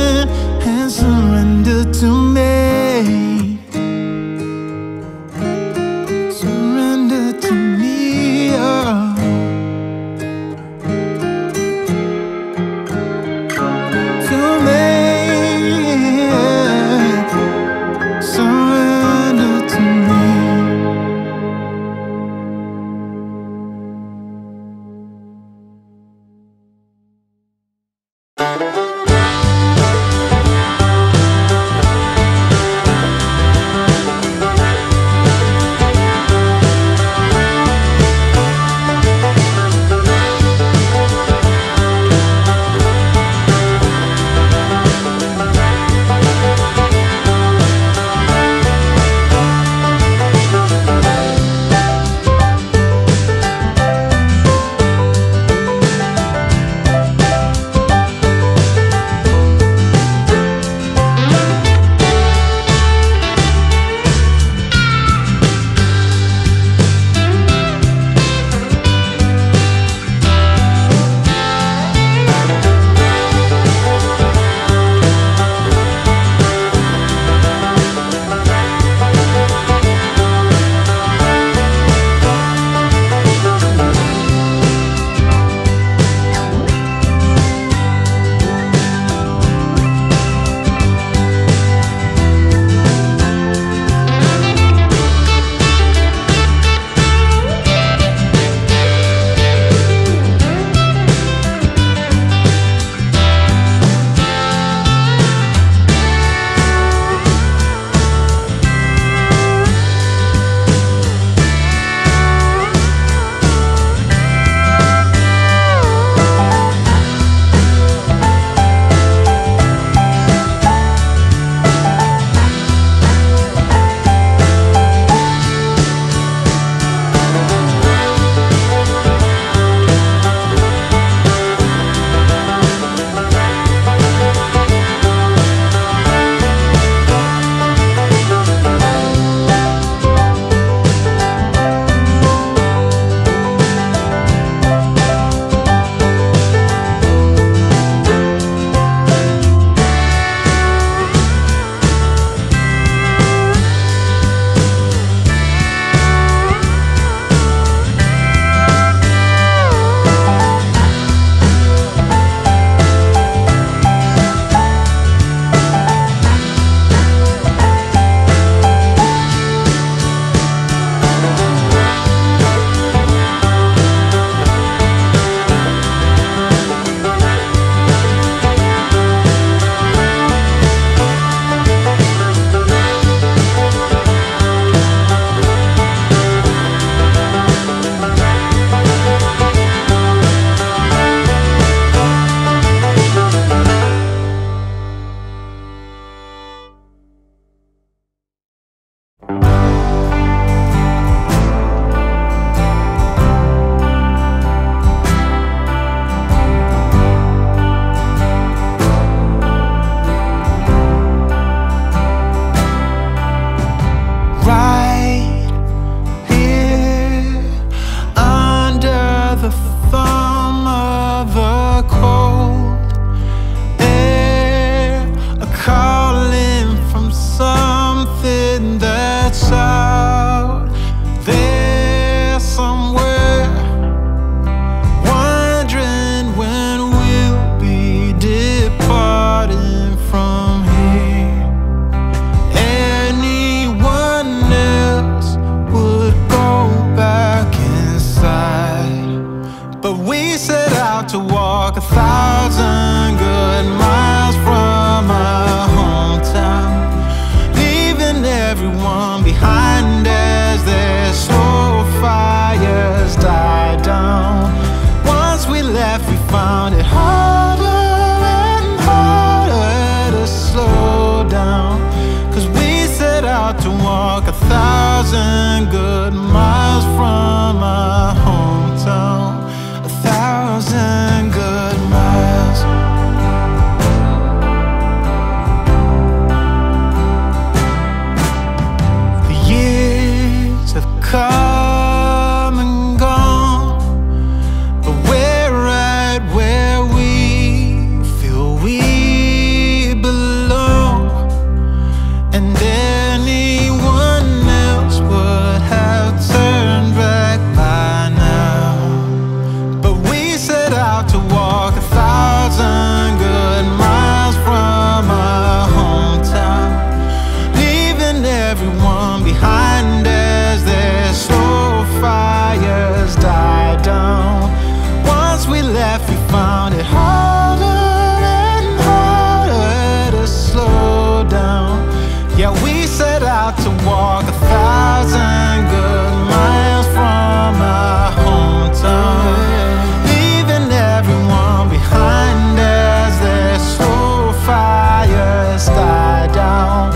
Yeah, we set out to walk 1,000 good miles from our hometown, leaving everyone behind as their slow fires die down.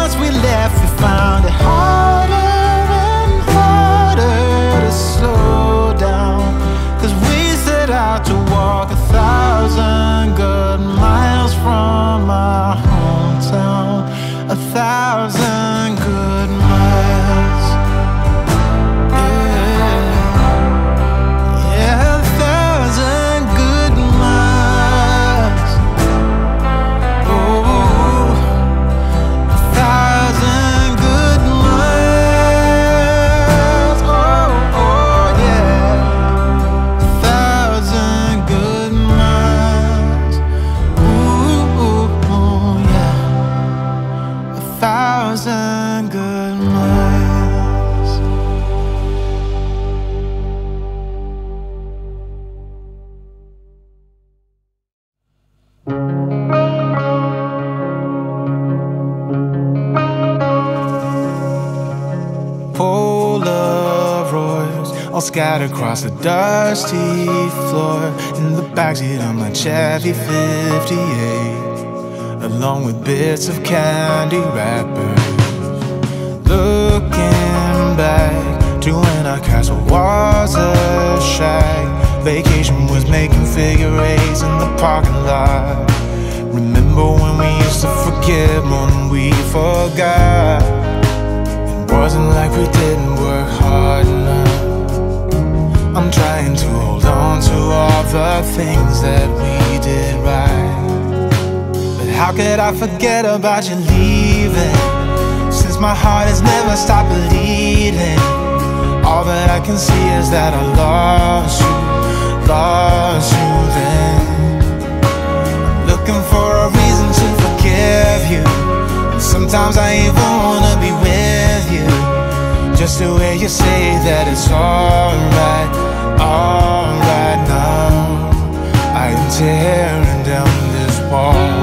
Once we left, we found it harder and harder to slow down, 'cause we set out to walk 1,000 good miles from our hometown. 1,000 good miles. Yeah, yeah, 1,000 good miles. Oh, 1,000 good miles. Oh, oh yeah, 1,000 good miles. Ooh, ooh, ooh, yeah, 1,000 good miles. Polaroids all scattered across the dusty floor. In the backseat of my Chevy 58, along with bits of candy wrappers. Looking back to when our castle was a shack. Vacation was making figure eights in the parking lot. Remember when we used to forgive when we forgot? It wasn't like we didn't work hard enough. I'm trying to hold on to all the things that we did right. How could I forget about you leaving? Since my heart has never stopped bleeding, all that I can see is that I lost you then. I'm looking for a reason to forgive you, and sometimes I even wanna be with you. Just the way you say that it's alright now. I am tearing down this wall.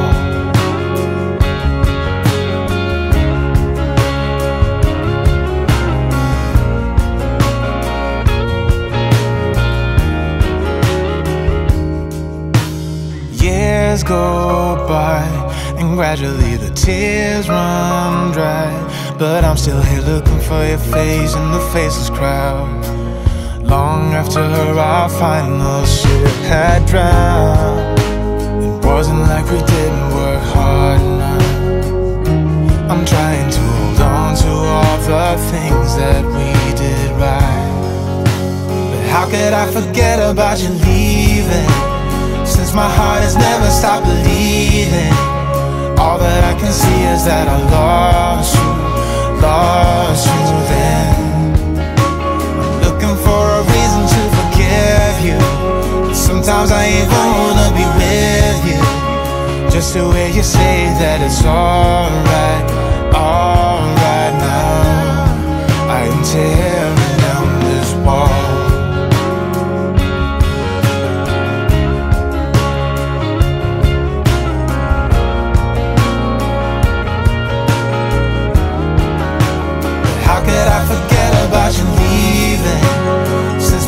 Go by and gradually the tears run dry, but I'm still here looking for your face in the faceless crowd. Long after our final ship had drowned, it wasn't like we didn't work hard enough. I'm trying to hold on to all the things that we did right, but how could I forget about you leaving? Since my heart has never stopped bleeding, all that I can see is that I lost you then. I'm looking for a reason to forgive you, but sometimes I even wanna be with you. Just the way you say that it's alright now. I am tearing down this wall.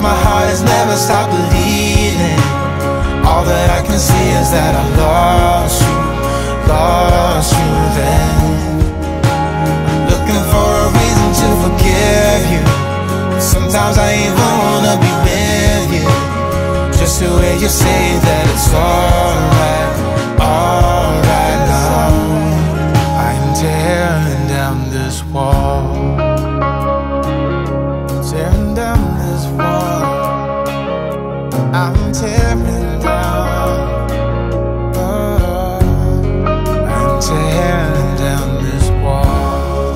My heart has never stopped bleeding. All that I can see is that I lost you then. I'm looking for a reason to forgive you, but sometimes I even wanna be with you. Just the way you say that it's alright now. I'm tearing down this wall. I'm tearing down, oh, I'm tearing down this wall.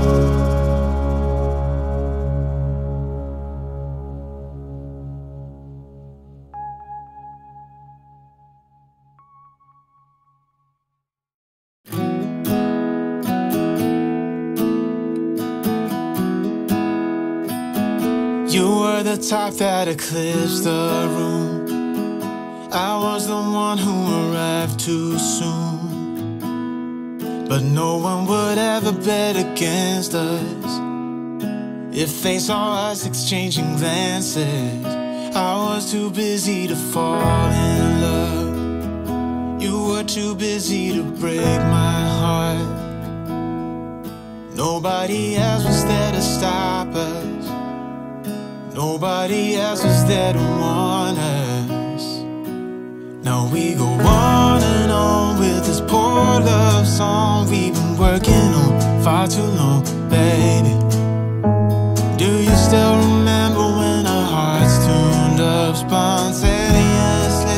You were the type that eclipsed the room. I was the one who arrived too soon, But no one would ever bet against us. If they saw us exchanging glances, I was too busy to fall in love. You were too busy to break my heart. Nobody else was there to stop us. Nobody else was there to warn us. Now we go on and on with this poor love song we've been working on far too long, baby. Do you still remember when our hearts tuned up spontaneously?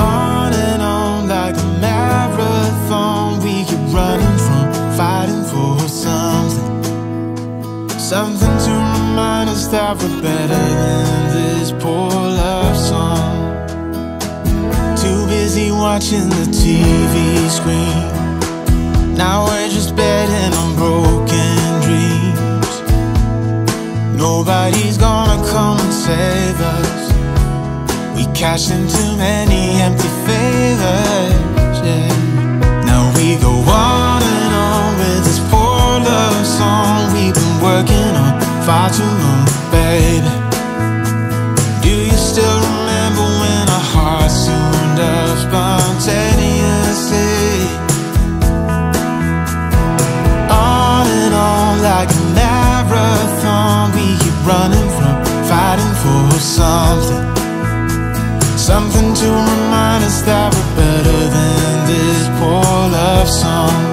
On and on like a marathon, we keep running from fighting for something, something to remind us that we're better than this poor love song. Too busy watching the TV screen. Now we're just betting on broken dreams. Nobody's gonna come and save us. We cashed in too many empty favors, yeah. Now we go on and on with this poor love song we've been working on far too long, baby. Do you still remember when our hearts tuned up spontaneously? Like a marathon, we keep running from fighting for something, something to remind us that we're better than this poor love song.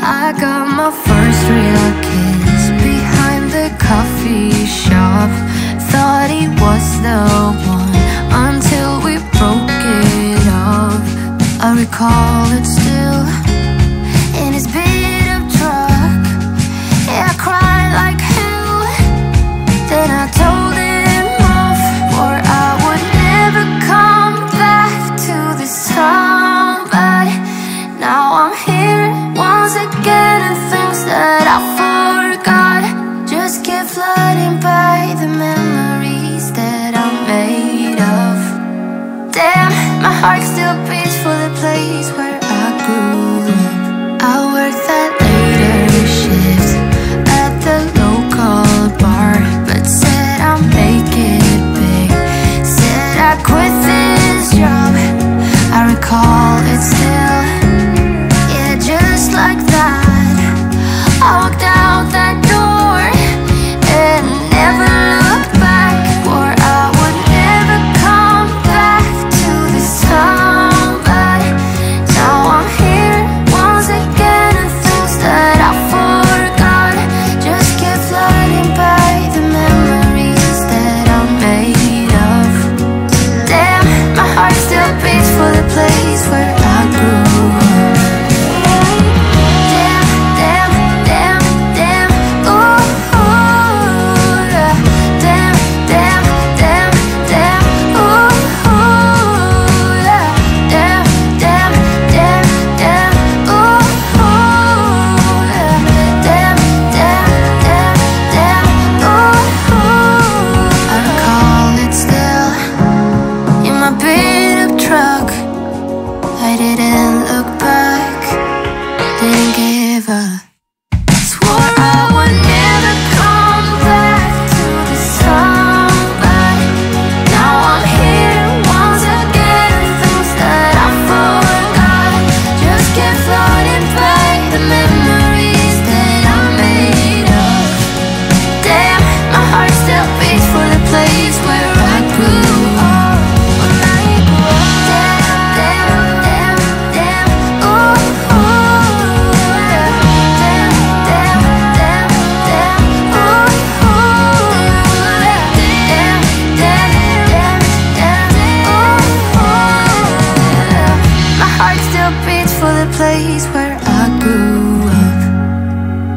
I forgiver. Swore I would never come back to the sunlight. Now I'm here once again, things that I forgot. Just kept floating by the memories that I made up. Damn, my heart still beats for the place where I grew up. Damn, damn, damn, damn. Ooh, ooh, yeah. Damn, damn, damn, damn. Ooh, ooh, yeah. Damn, damn, damn, damn. Ooh, ooh, yeah. My heart still beats for the place where I grew up.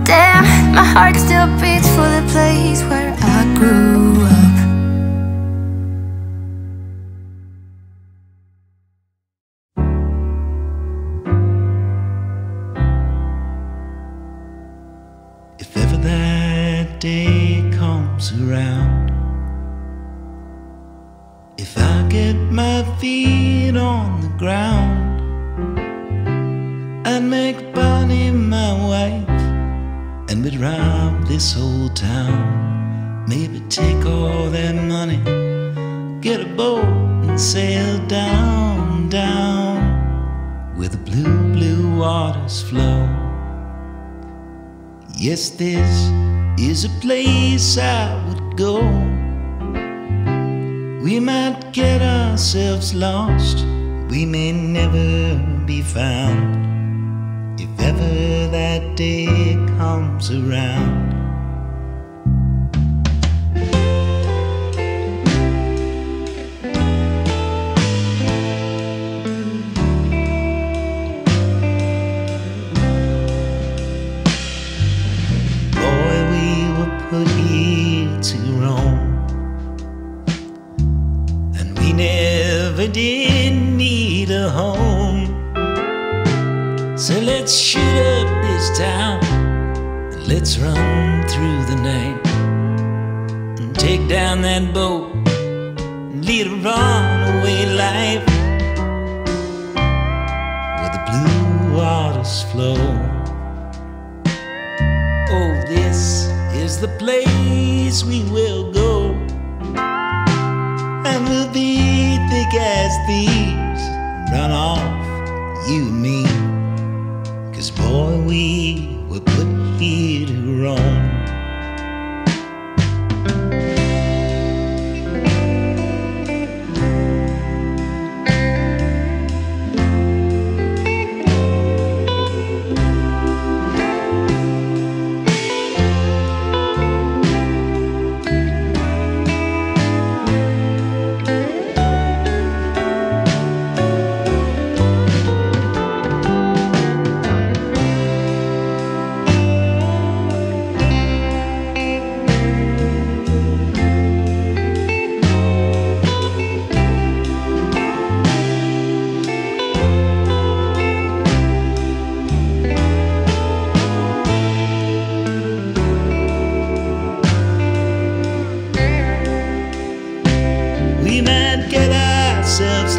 Damn, my heart still beats for the place where I grew up. If ever that day comes around, if I get my feet on the ground, I'd make Bonnie my wife, and we'd rob this whole town. Maybe take all that money, get a boat and sail down, down, where the blue, blue waters flow. Yes, this is a place I would go. We might get ourselves lost, we may never be found. If ever that day comes around. Didn't need a home, so let's shoot up this town and let's run through the night and take down that boat and lead a runaway life where the blue waters flow. Oh, this is the place we will go, and we'll be thick as thieves, run off, you and me, 'cause boy, we were put here to roam.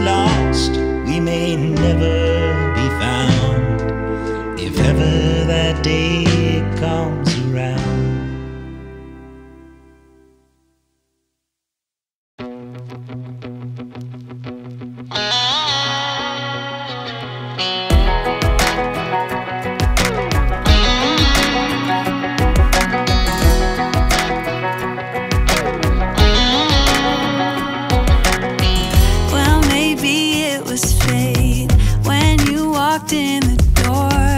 Lost, we may never be found if ever that day comes in the door.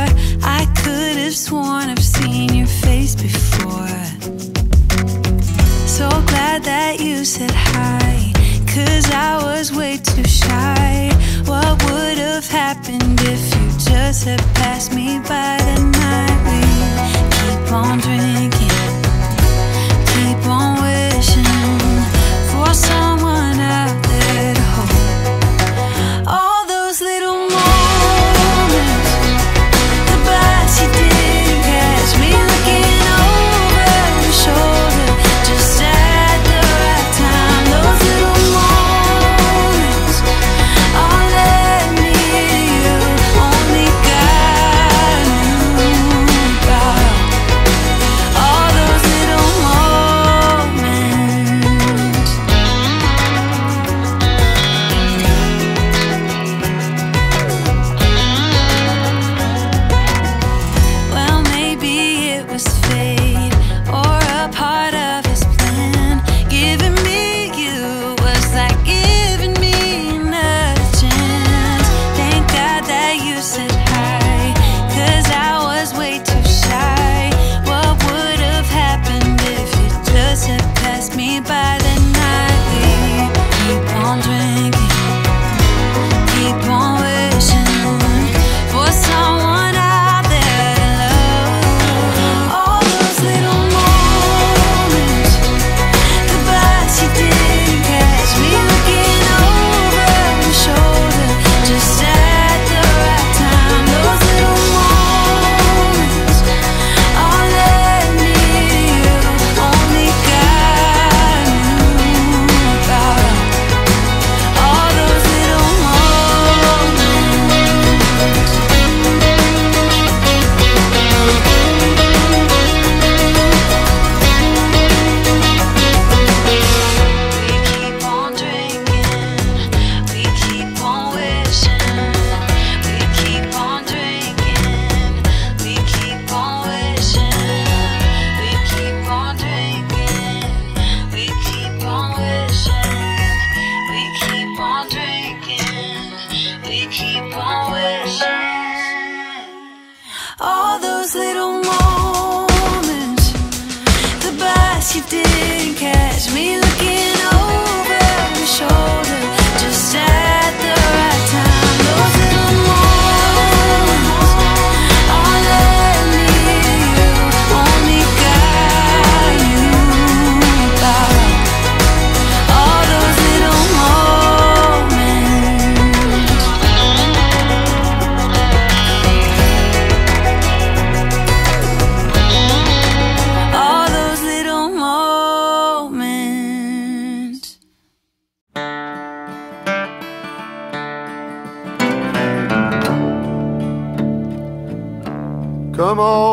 I could have sworn I've seen your face before. So glad that you said hi, 'cause I was way too shy. What would have happened if you just had passed me by the night? We keep on drinking, keep on wishing for someone out there to hold. All those little moments she didn't care.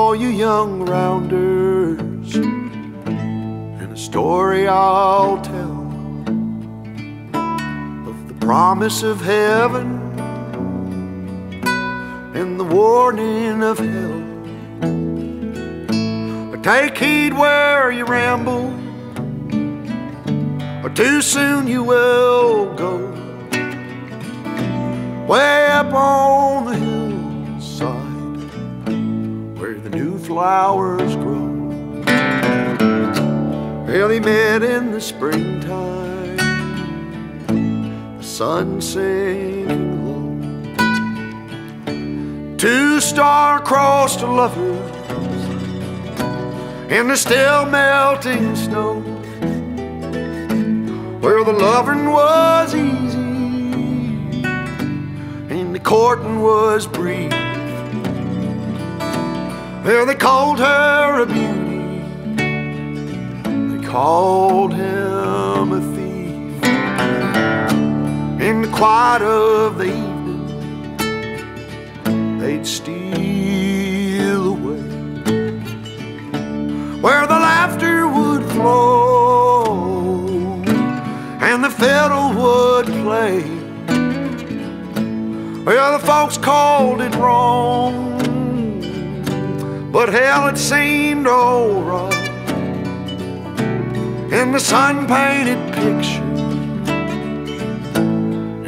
all you young rounders, and a story I'll tell of the promise of heaven and the warning of hell. But take heed where you ramble, or too soon you will go way up on the hillside where the new flowers grow. Well, he met in the springtime, the sun singing low, two star-crossed lovers in the still melting snow, where the loving was easy and the courting was brief. There they called her a beauty, they called him a thief. In the quiet of the evening, they'd steal away, where the laughter would flow and the fiddle would play. Well, the folks called it wrong, but hell, it seemed all right. In the sun-painted picture,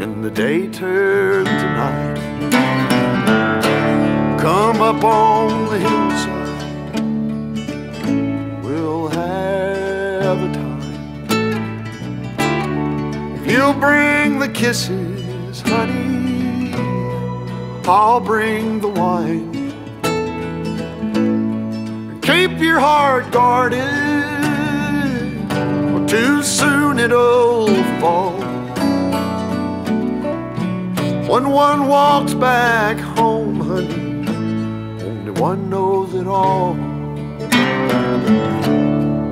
and the day turned to night. Come up on the hillside, we'll have a time. If you'll bring the kisses, honey, I'll bring the wine. Keep your heart guarded, or too soon it'll fall. When one walks back home, honey, only one knows it all.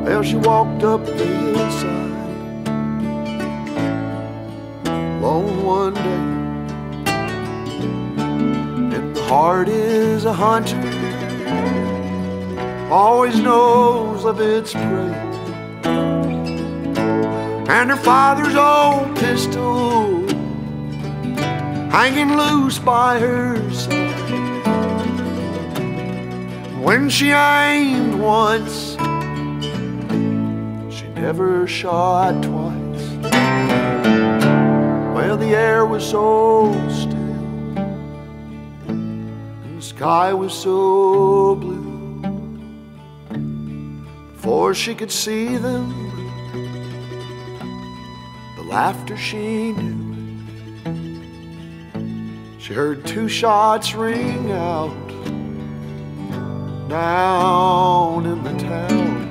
Well, she walked up the hillside, lone one day. Heart is a hunter, always knows of its prey, and her father's old pistol hanging loose by her side. When she aimed once, she never shot twice. Well, the air was so still, the sky was so blue, before she could see them, the laughter she knew. She heard two shots ring out down in the town.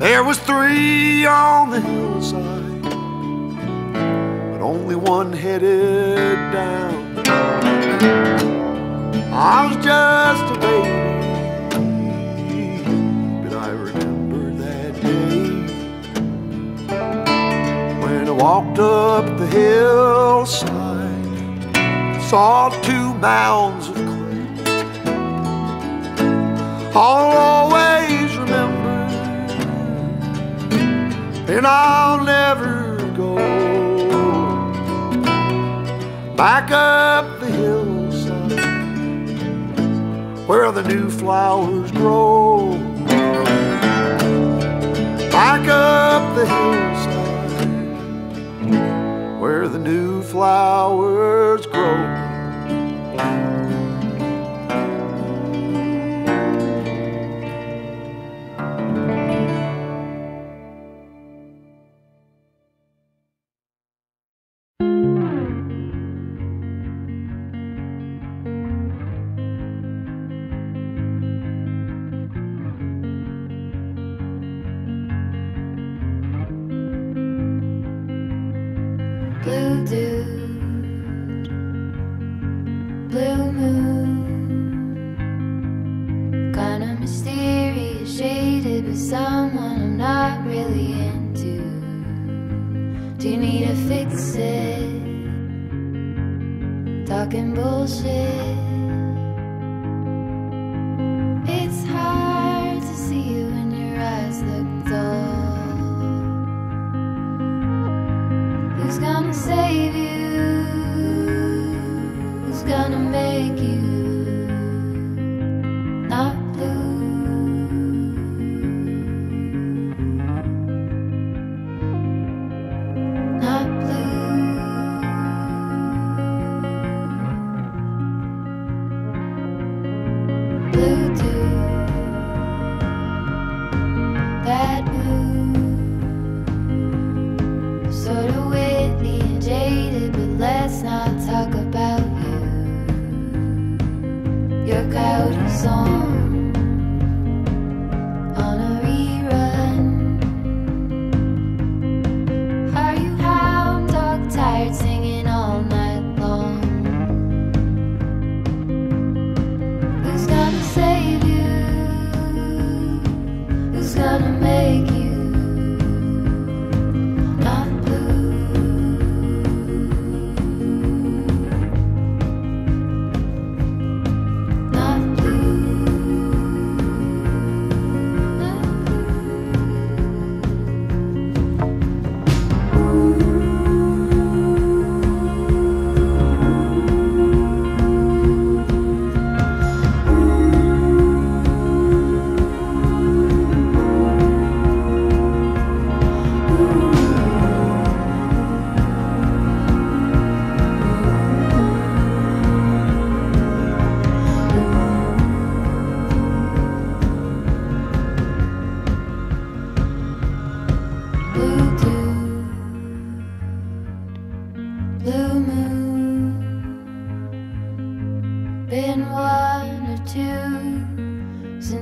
There was three on the hillside, but only one headed down. I was just a baby, but I remember that day when I walked up the hillside, saw two mounds of clay. I'll always remember, and I'll never go back up the hill where the new flowers grow. Back up the hillside where the new flowers grow.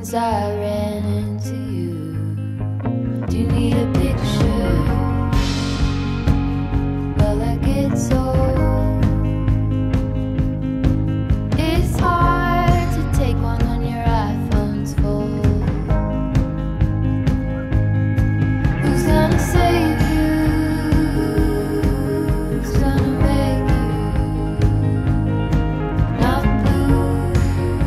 since I ran into you. Do you need a picture? Well, I get so old. It's hard to take one when your iPhone's full. Who's gonna save you? Who's gonna make you not blue? Not blue. Not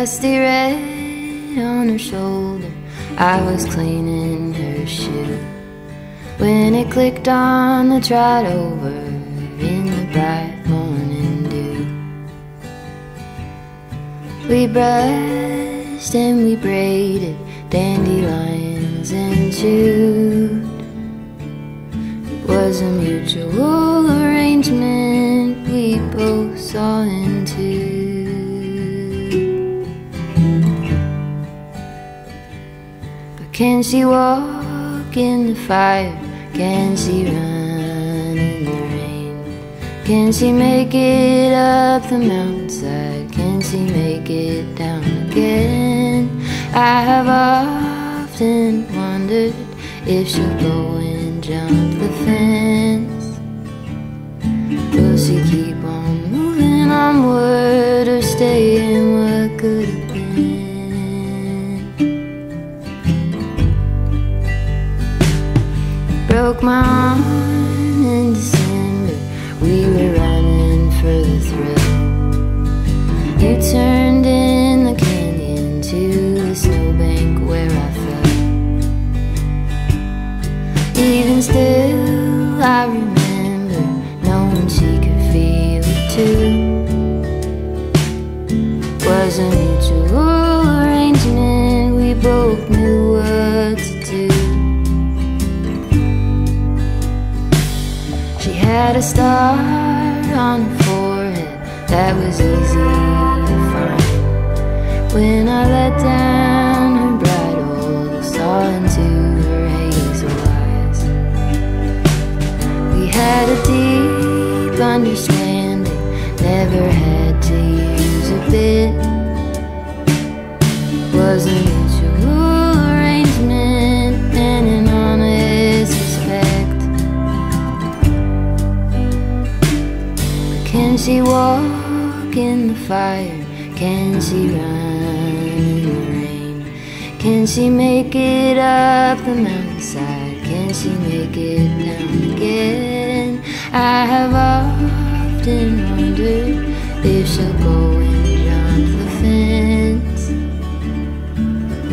rusty red on her shoulder, I was cleaning her shoe when it clicked on the trot over in the bright morning dew. We brushed and we braided dandelions and chewed. It was a mutual arrangement we both saw into. Can she walk in the fire? Can she run in the rain? Can she make it up the mountainside? Can she make it down again? I have often wondered if she'll go and jump the fence. Will she keep on moving onward or stay in what could have been? Broke my arm in descent. she could feel it too. Was a mutual arrangement, we both knew what to do. She had a star on her forehead that was easy to find. When I let down her bridle, I saw into her hazel eyes. We had a deep understanding, never had to use a bit. It was a mutual arrangement and an honest respect. But can she walk in the fire? Can she run in the rain? Can she make it up the mountainside? Can she make it down again? I have often wondered if she'll go and jump the fence.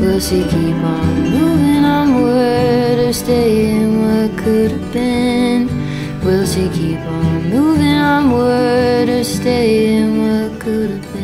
Will she keep on moving onward or stay in what could have been? Will she keep on moving onward or stay in what could have been?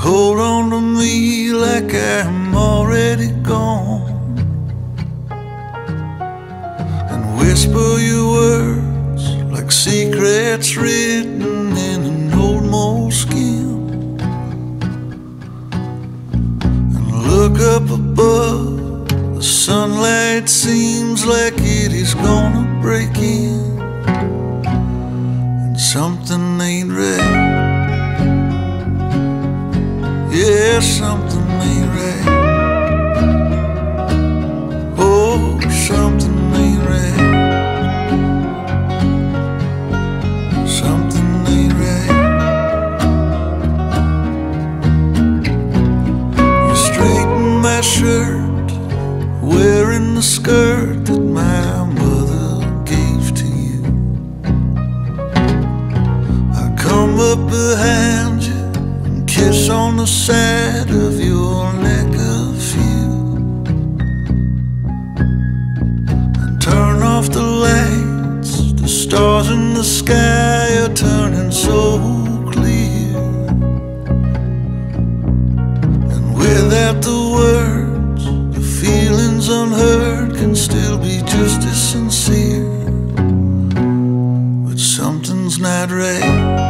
Hold on to me like I'm already gone. whisper you words like secrets written in an old moleskin, and look up above. The sunlight seems like it is gonna break in, and something ain't right. Yeah, something ain't right. Shirt, wearing the skirt that my mother gave to you. I come up behind you and kiss on the side of your neck of you, and turn off the lights. The stars in the sky are turning so clear, and without the word, unheard, can still be just as sincere. But something's not right.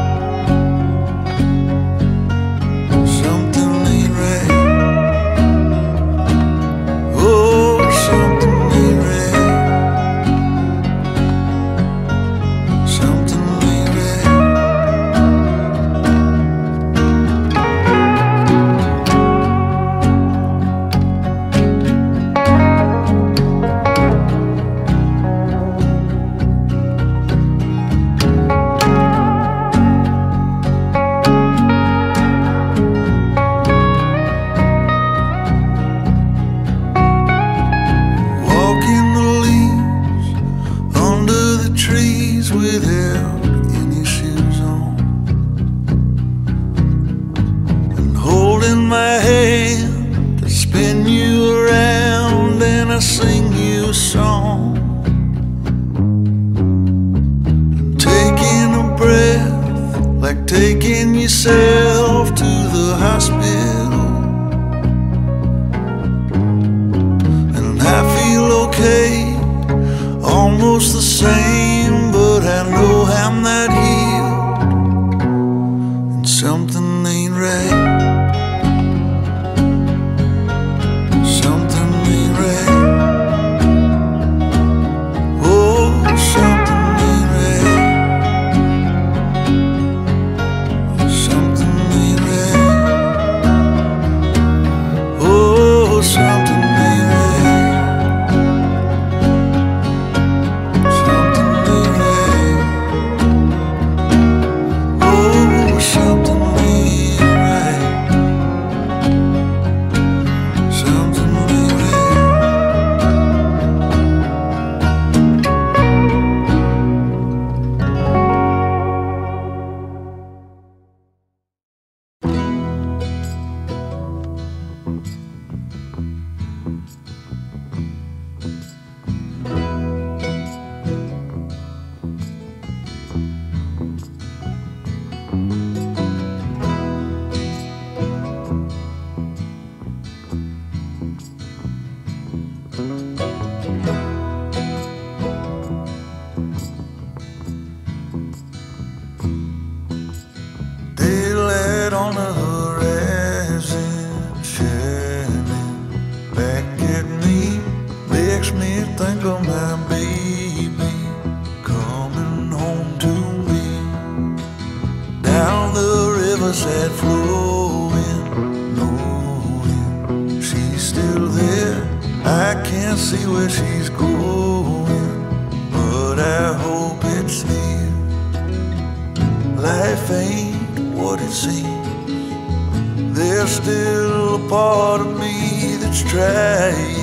Without any shoes on, and holding my hand, I spin you around and I sing you a song, and taking a breath like taking yourself to the hospital, and I feel okay, almost the same, but I know I'm not healed, and something ain't right. Something ain't right. Oh, something ain't right. Something ain't right. Oh, something. Think of my baby coming home to me. Down the river's that flowing, knowing she's still there. I can't see where she's going, but I hope it's near. Life ain't what it seems. There's still a part of me that's trying.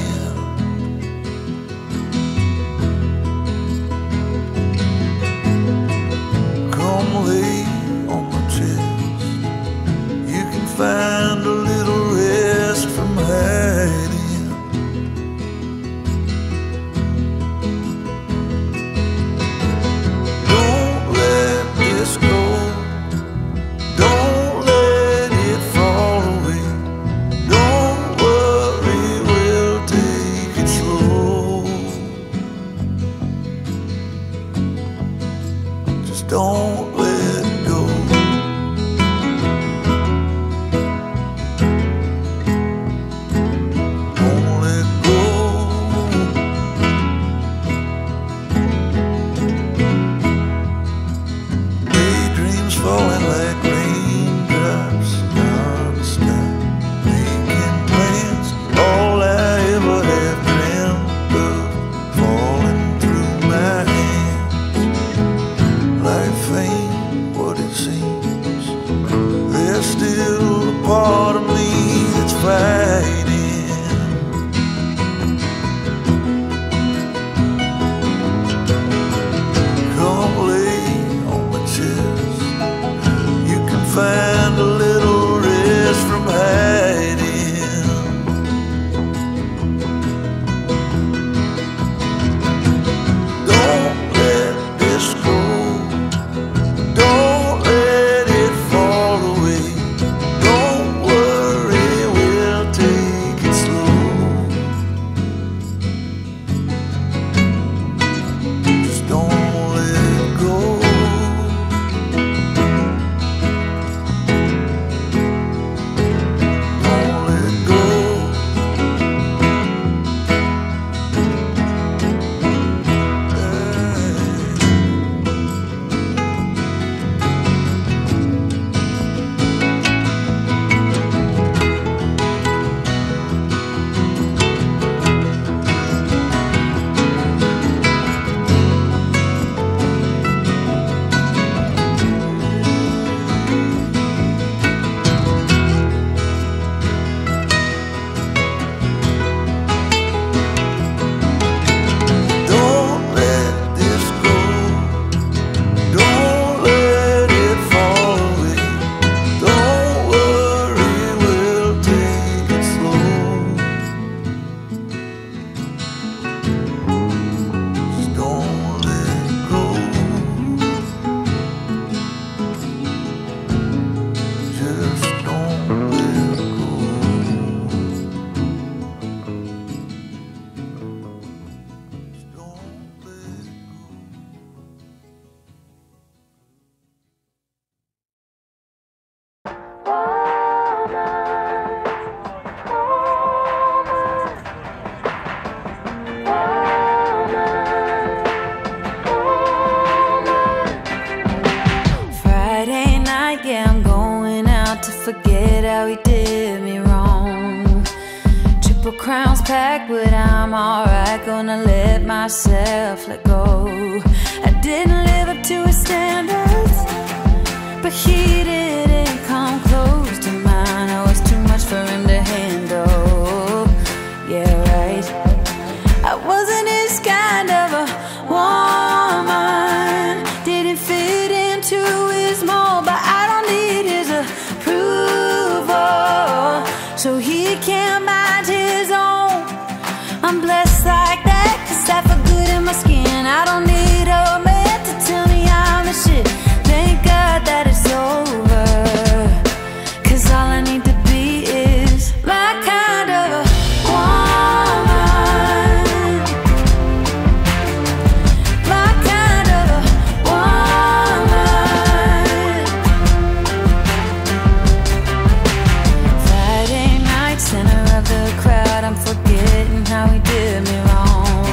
Find a little rest from hiding. Don't let this go. Don't let it fall away. Don't worry, we'll take I'm alright, gonna let myself let go. I didn't live up to his standards, but he didn't come close to mine. I was too much for him to handle. Yeah, right. I wasn't his kind of a woman, didn't fit into his mold, but I don't need his approval, so he can't mind his own. I'm blessed like that, 'cause I feel good in my skin. I don't need a man to tell me I'm the shit. Thank God that it's over, 'cause all I need to be is my kind of a woman, my kind of a woman. Friday night, center of the crowd, I'm forgetting how he did me wrong.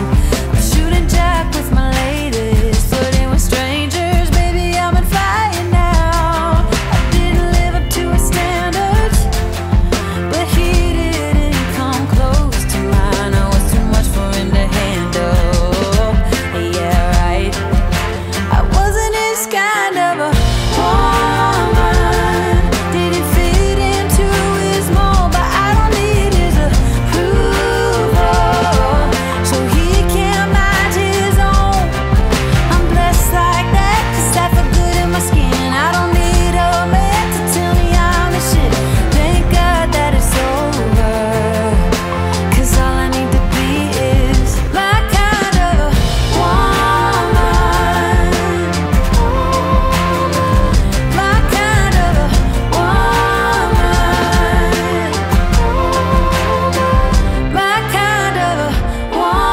I'm shooting jack with my ladies, flirting with strangers. Baby, I'm on fire now. I didn't live up to his standards, but he didn't come close to mine. I was too much for him to handle. Yeah, right. I wasn't his kind of a woman, didn't fit into his mold, but I don't need his approval, so he can't mind his own. I'm blessed like that, 'cause I feel good in my skin. I don't need a man to tell me I'm the shit. Thank God that it's over, 'cause all I need to be is my kind of a woman, my kind of a woman, my kind of a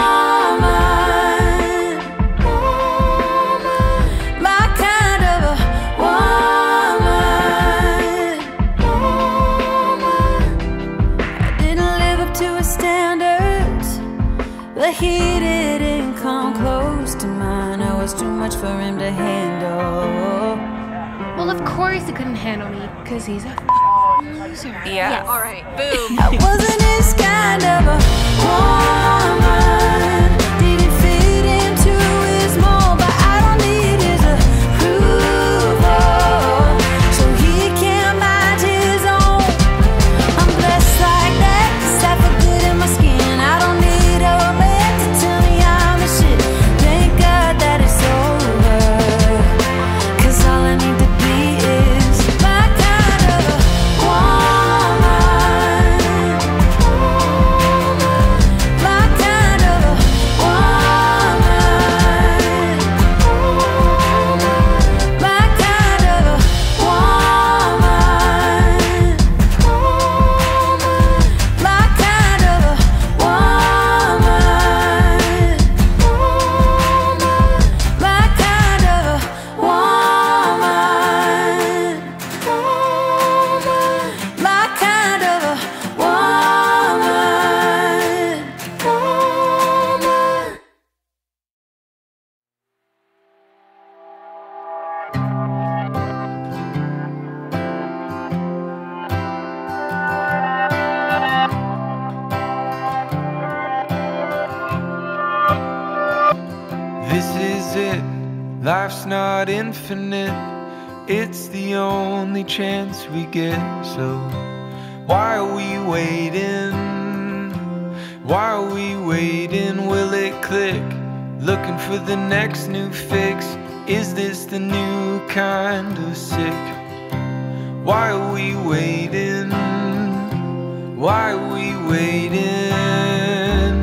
woman, my kind of a woman. I didn't live up to his standards, but he didn't come close to mine. I was too much for him to handle. Well, of course he couldn't handle me, 'cause he's a loser. Yeah. All right. Boom. I wasn't his kind of a woman, didn't fit into his mold, but I don't need his approval, so he can't mind his own. I'm blessed like that, 'cause I feel good in my skin. I don't need a man to tell me I'm the shit. Thank God that it's over, 'cause all I need to be is my kind of a woman, my kind of a woman, my kind of a woman, my kind of a woman, my kind of a woman, my kind of a woman. This is it, life's not infinite. It's the only chance we get, so why are we waiting? Why are we waiting? Will it click? Looking for the next new fix. Is this the new kind of sick? Why are we waiting? Why are we waiting?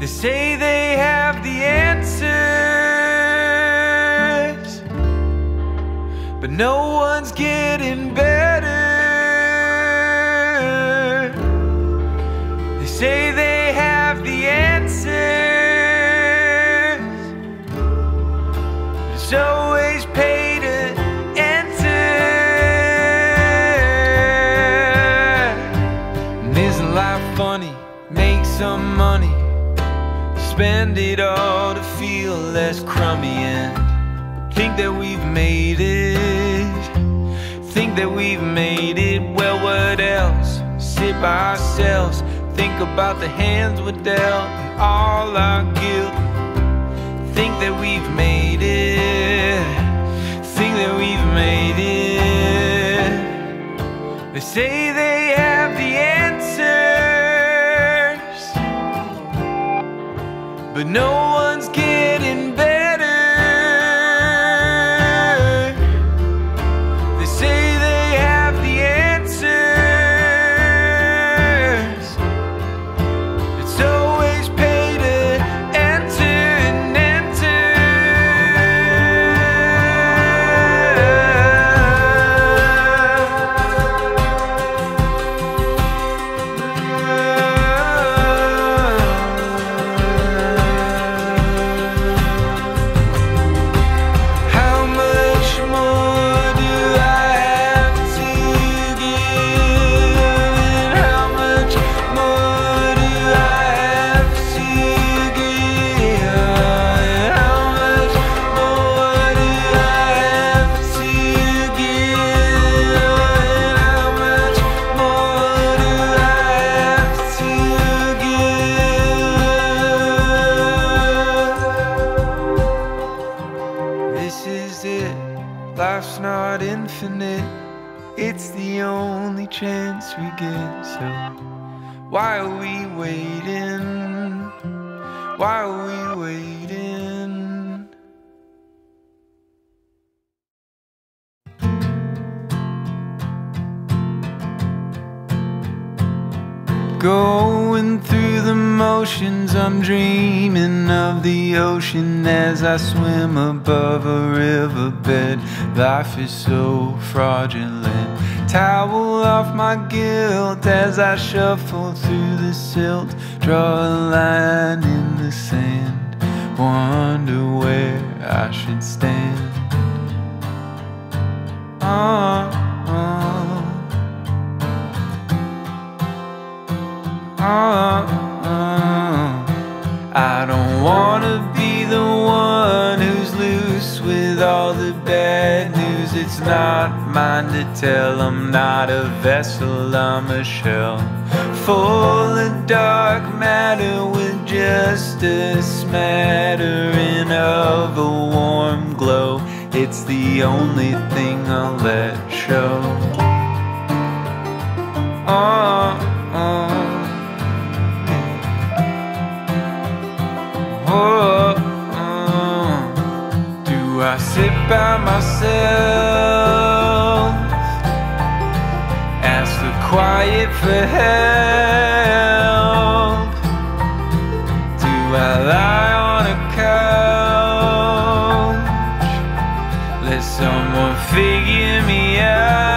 They say they have the answers, but no one's getting better. They say they have the answers, but it's always paid to enter. And isn't life funny? Make some money, spend it all to feel less crummy, and think that we've made it, think that we've made it. Well, what else? Sit by ourselves, Think about the hands we're dealt and all our guilt. Think that we've made it, think that we've made it. They say they have the answers, but no one's getting better. Life's not infinite, it's the only chance we get, so why are we waiting? Why are we waiting? Going through the motions, I'm dreaming of the ocean as I swim above a riverbed. Life is so fraudulent. Towel off my guilt as I shuffle through the silt. Draw a line in the sand, wonder where I should stand. I don't wanna be the one who's loose with all the bad news. It's not mine to tell. I'm not a vessel, I'm a shell full of dark matter with just a smattering of a warm glow. It's the only thing I'll let show. Do I sit by myself? Ask the quiet for help? Do I lie on a couch? Let someone figure me out.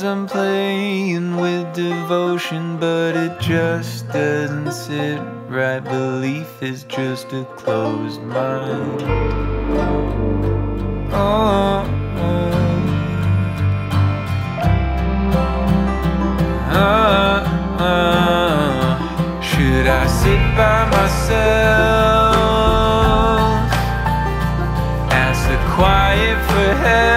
I'm playing with devotion, but it just doesn't sit right. Belief is just a closed mind. Should I sit by myself? Ask the quiet for help?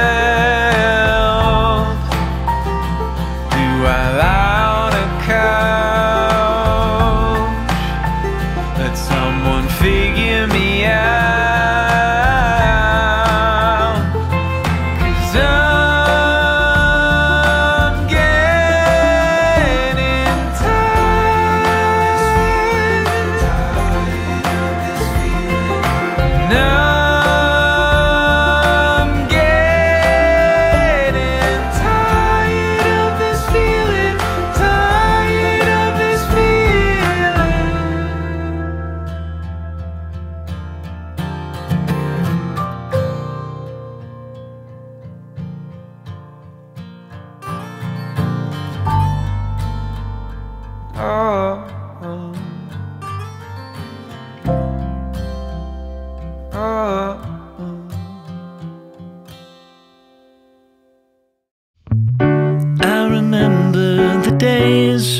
I remember the days,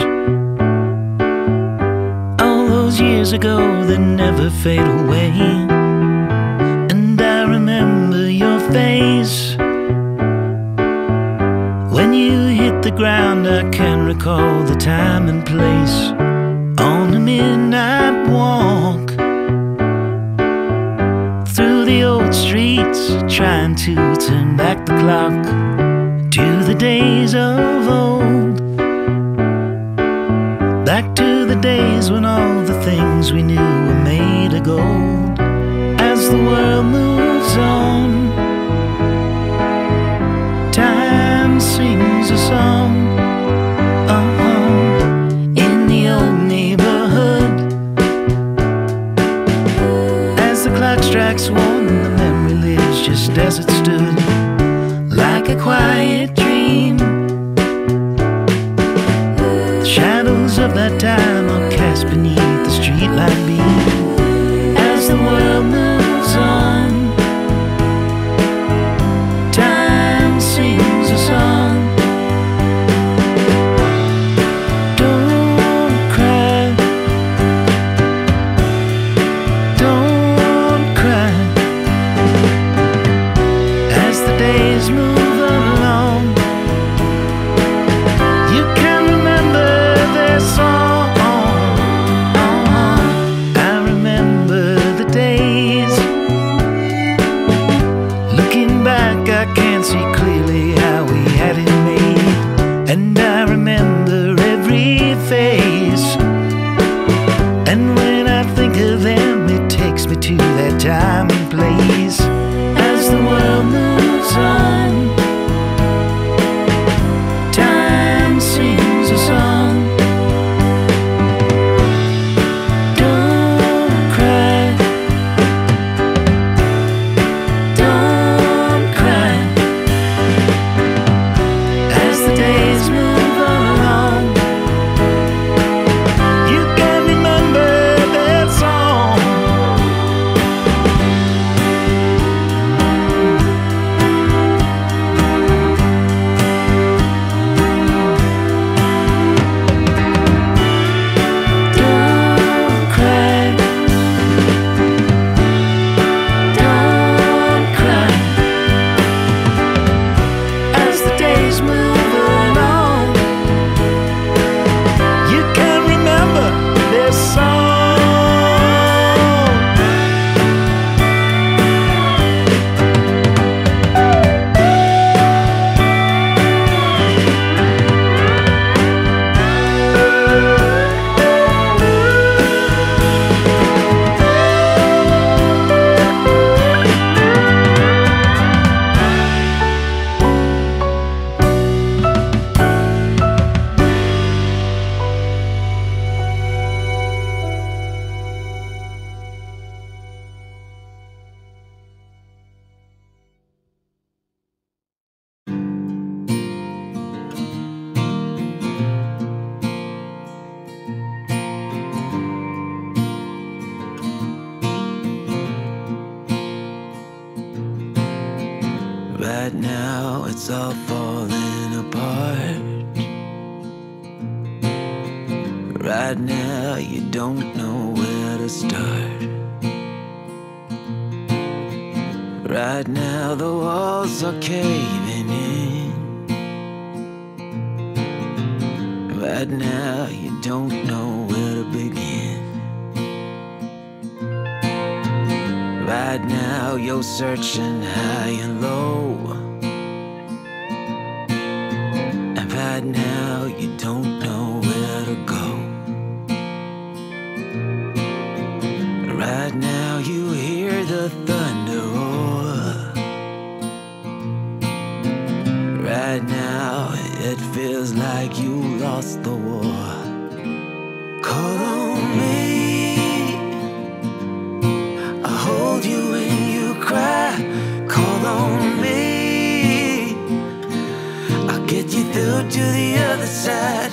all those years ago that never fade away. And I remember your face when you hit the ground. I can recall the time and place on a midnight walk through the old streets, trying to turn back the clock to the days of old, back to the days when all the things we knew were made of gold. As the world moves on, time sings a song. In the old neighborhood, as the clock strikes one, the memory lives just as it stood, like a quiet dream. The shadows of that time are cast beneath the streetlight beam. As the world moves on, sings a song. Don't cry, don't cry. As the days move along, you can remember their song. I remember the days. Looking back, I can't see clearly how we had it made. And I remember every face, and when I think of them, it takes me to that time and place. As the world moves on, time sings a song. Don't cry, don't cry. Right now it's all falling apart. Right now you don't know where to start. Right now the walls are caving in. Right now you don't know where to begin. Right now you're searching high and low, and right now you don't know where to go. Right now you hear the thunder roar. Right now it feels like you lost the war. Call on me, hold you when you cry. Call on me, I'll get you through to the other side.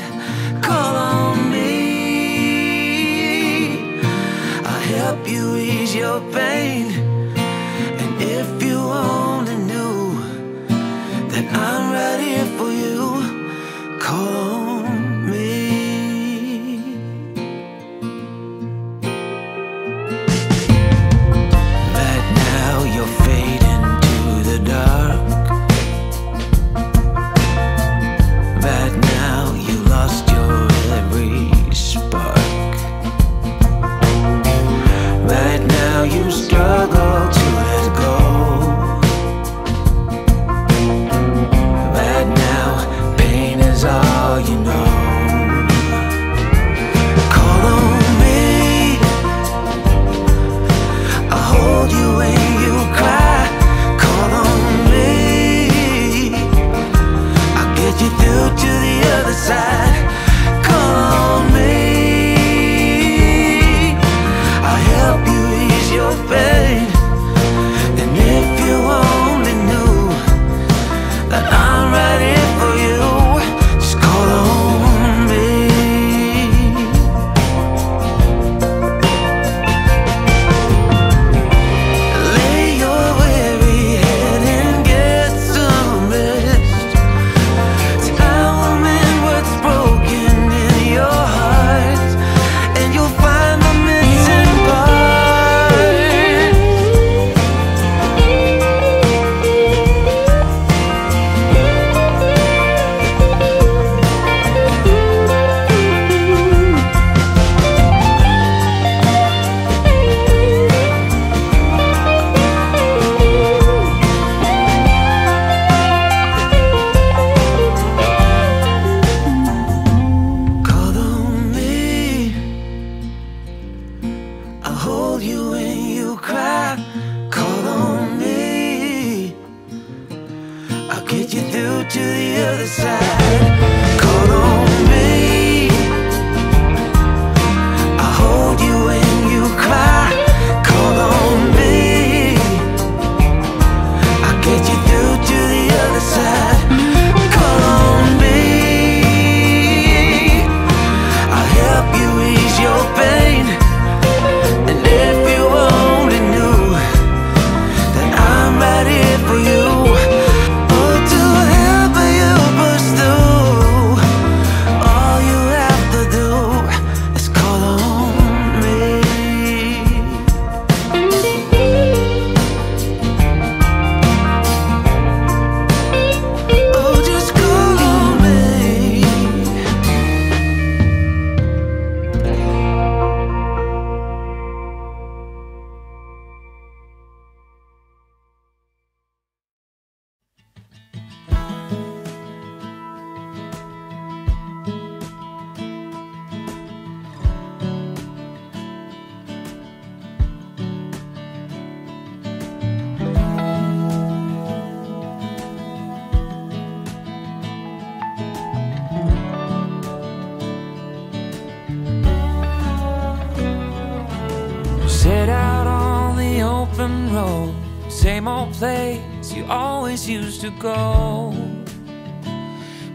London road, same old place you always used to go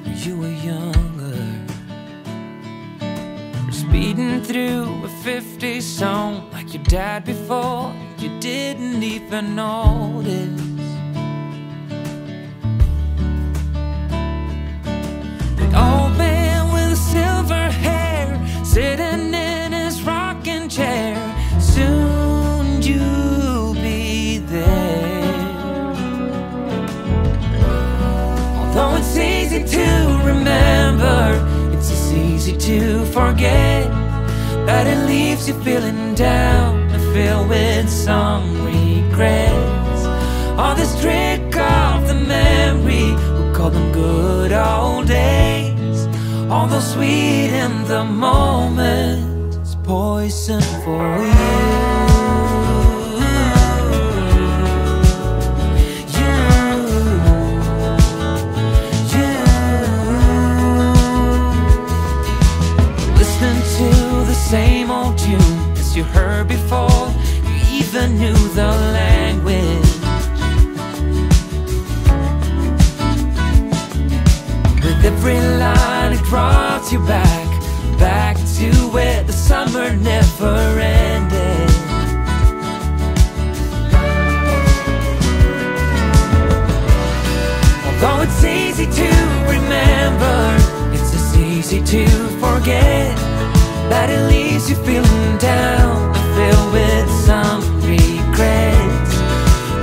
when you were younger. Speeding through a 50 song like your dad before you didn't even notice. The old man with the silver hair sitting in his rocking chair, soon you'll be there. Although it's easy to remember, it's as easy to forget, that it leaves you feeling down and filled with some regrets. All this trick of the memory, we'll call them good old days. All those sweet in the moment is poison for you. Same old tune as you heard before you even knew the language. With every line it brought you back to where the summer never ended. Although it's easy to remember, it's as easy to forget, that it leaves you feeling down and filled with some regrets.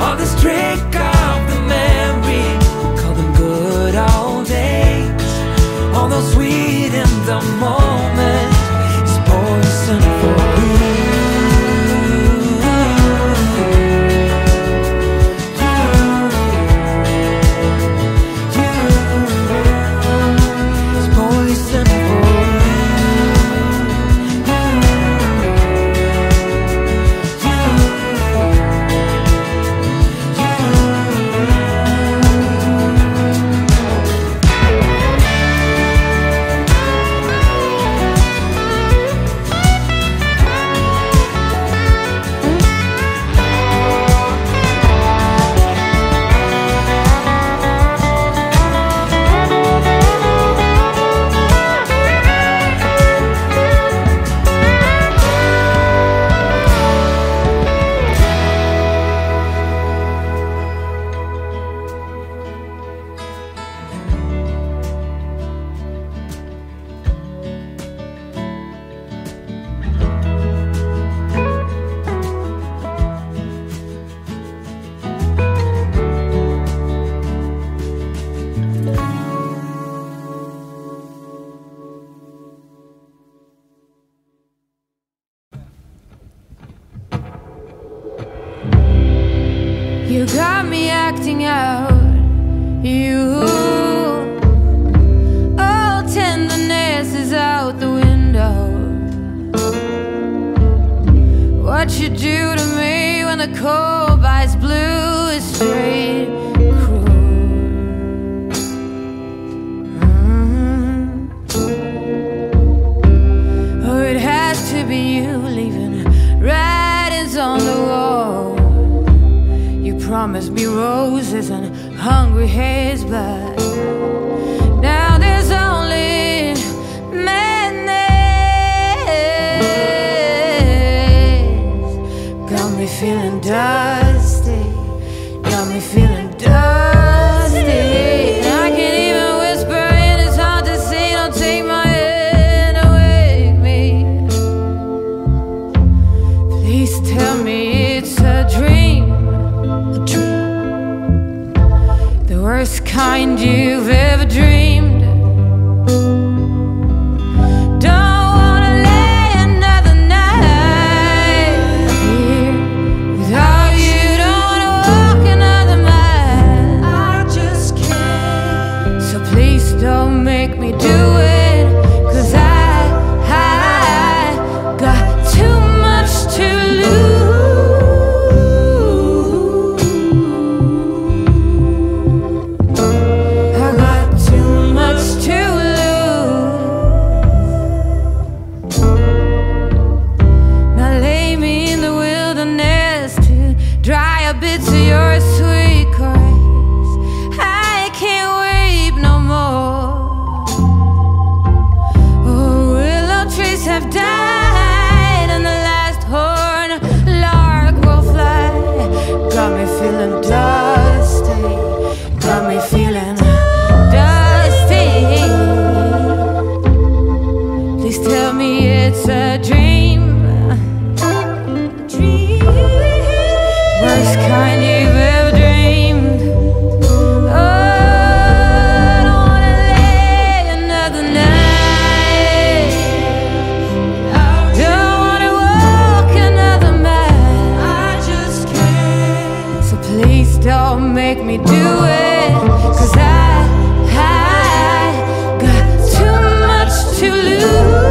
All this trick of the memory, we call them good old days. All those sweet in the moment is poison for you. You got me acting out, you. All tenderness is out the window. What you do to me when the cold bites blue is straight cruel. Oh, it has to be you leaving writings on the wall. Promised me roses and hungry heads, but now there's only madness. Got me feeling dusty, got me feeling dusty. I can't even whisper and it's hard to see. Don't take my hand away from me. Please tell me it's a dream, the worst kind you've ever dreamed. Don't wanna lay another night here without you. years have died, and the last horn lark will fly. Got me feeling dusty, got me feeling dusty. Please tell me it's a dream, worst kind you've ever dreamed. Oh, I don't wanna lay another night, don't wanna walk another mile, I just can't. So please don't make me do it, 'cause I got too much to lose.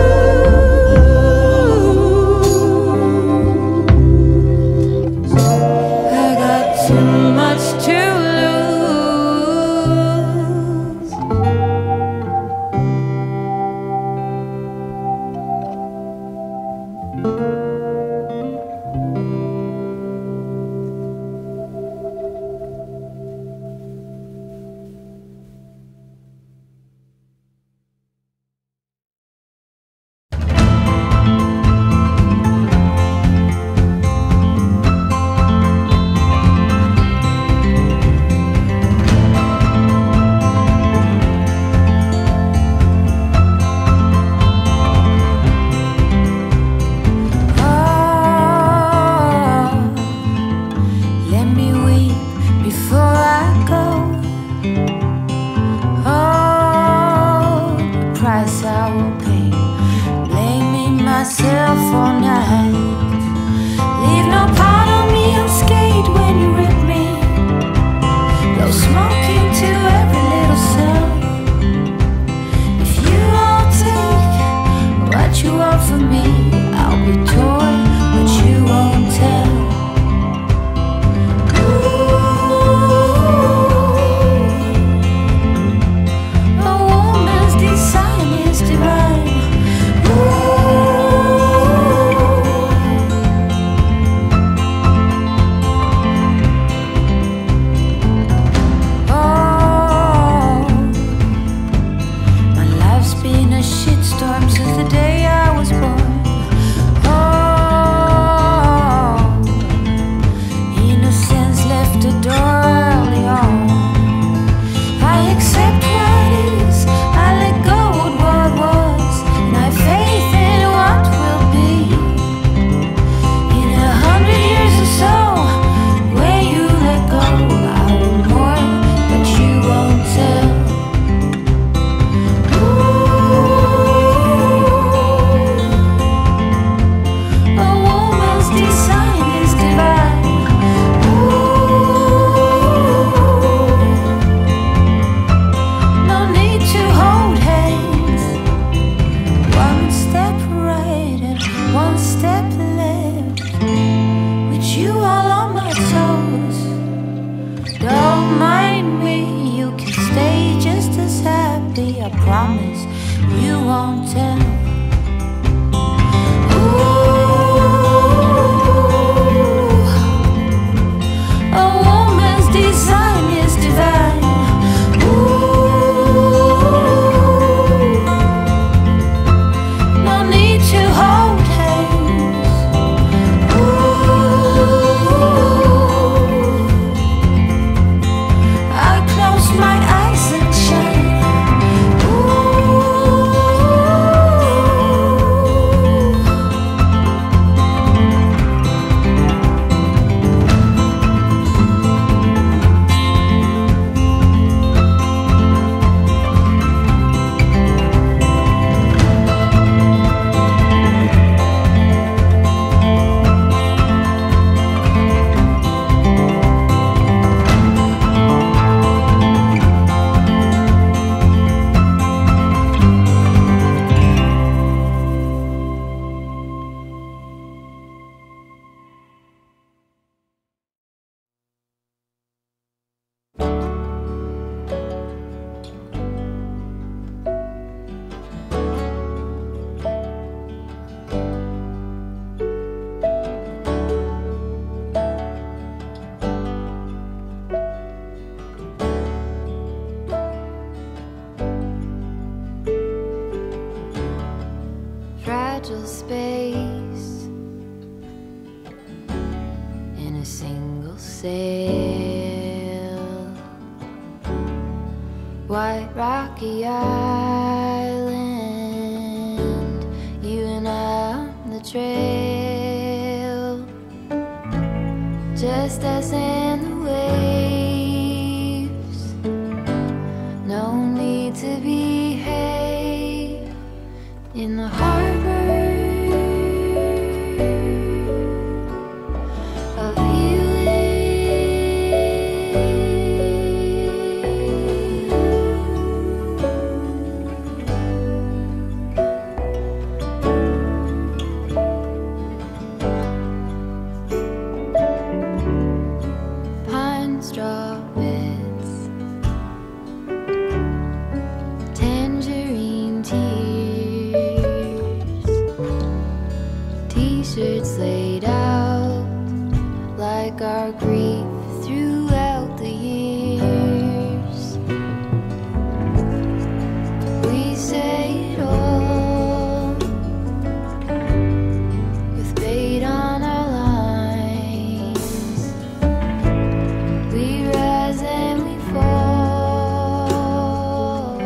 Been a shitstorm since the day I was born. fragile space in a single sail. White rocky island, you and I on the trail, just us and the waves, no need to behave in the harbor. T-shirts laid out like our grief throughout the years. We say it all with bait on our lines. We rise and we fall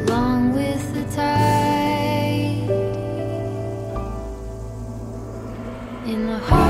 along with the tide. In the harbor.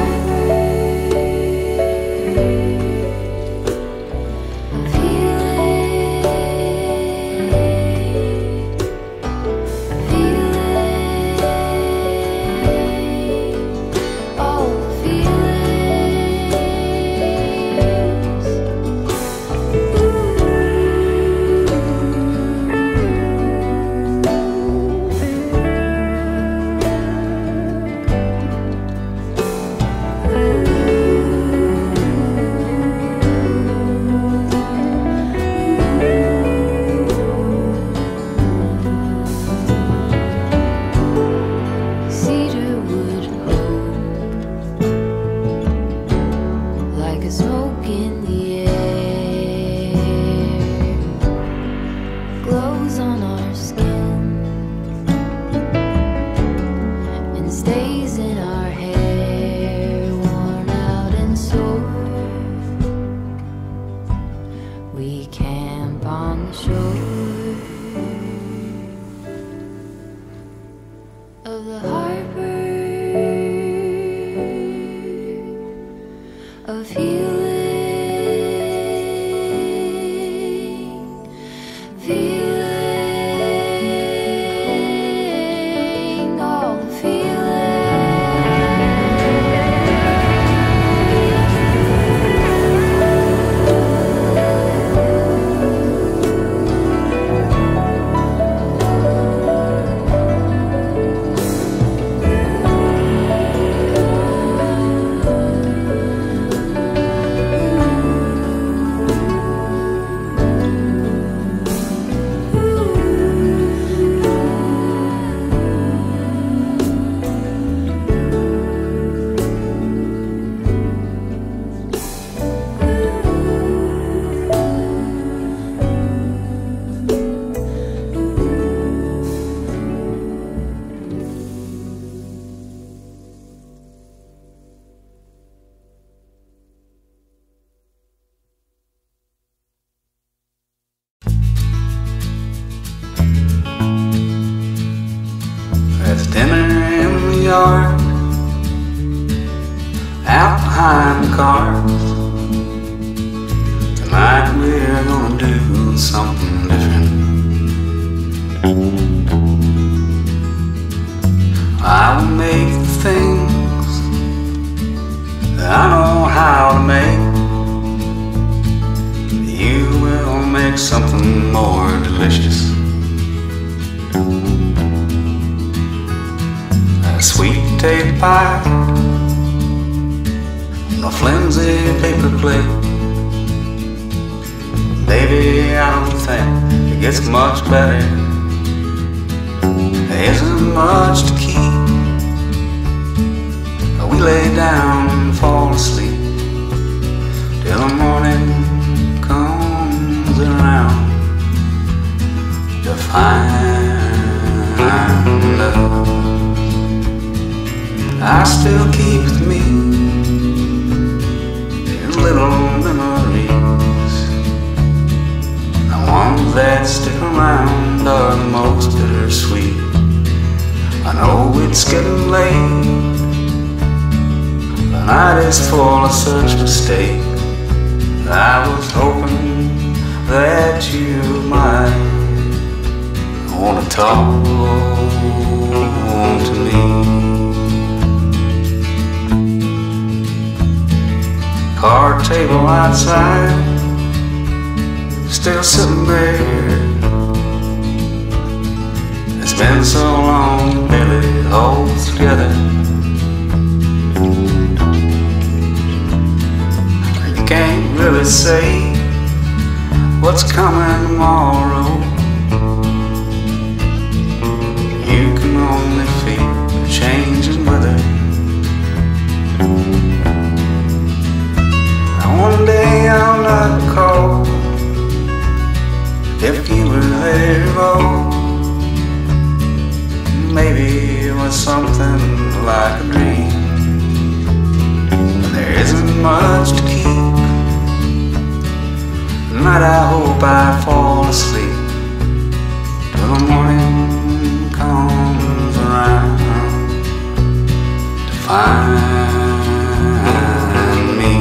Smoke in the air glows on our skin and stays in our hair, worn out and sore. We camp on the shore of the harbor. Of healing, feeling all the out behind the cars. Tonight we're gonna do something different. I'll make the things that I know how to make. You will make something more delicious. Sweet potato pie on a flimsy paper plate. Baby, I don't think it gets much better. There isn't much to keep. We lay down and fall asleep till the morning comes around to find I know I still keep with me in little memories, the ones that stick around are the most bittersweet. I know it's getting late, the night is full of such mistakes. I was hoping that you might want to talk to me. Card table outside, still sitting there. It's been so long, barely all together. You can't really say what's coming tomorrow. You can only feel the changing weather. Now one day I'll not call if you were there at all. Maybe it was something like a dream, but there isn't much to keep. Tonight I hope I fall asleep till the morning comes around to find me.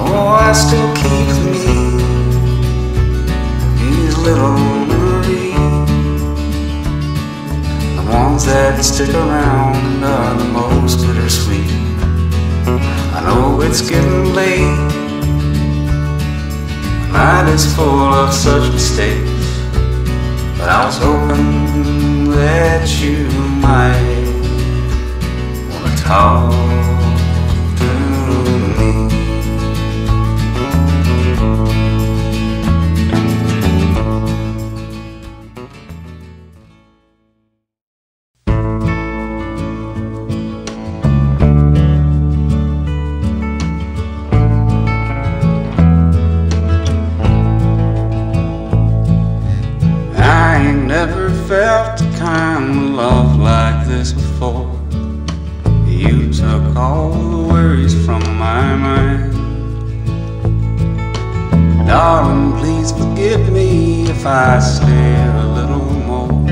Oh, I still keep with me these little memories, the ones that stick around are the most bittersweet. I know it's getting late, the night is full of such mistakes, but I was hoping that you might want to talk to me. Felt the kind of love like this before. You took all the worries from my mind. Darling, please forgive me if I stay a little more.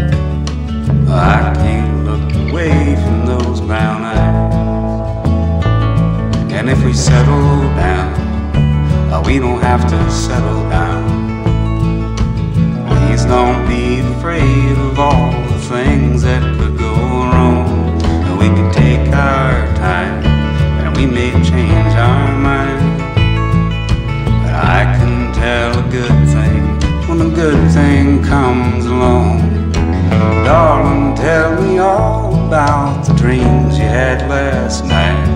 I can't look away from those brown eyes. And if we settle down, we don't have to settle down. Don't be afraid of all the things that could go wrong. We can take our time and we may change our mind. But I can tell a good thing when a good thing comes along. Darling, tell me all about the dreams you had last night.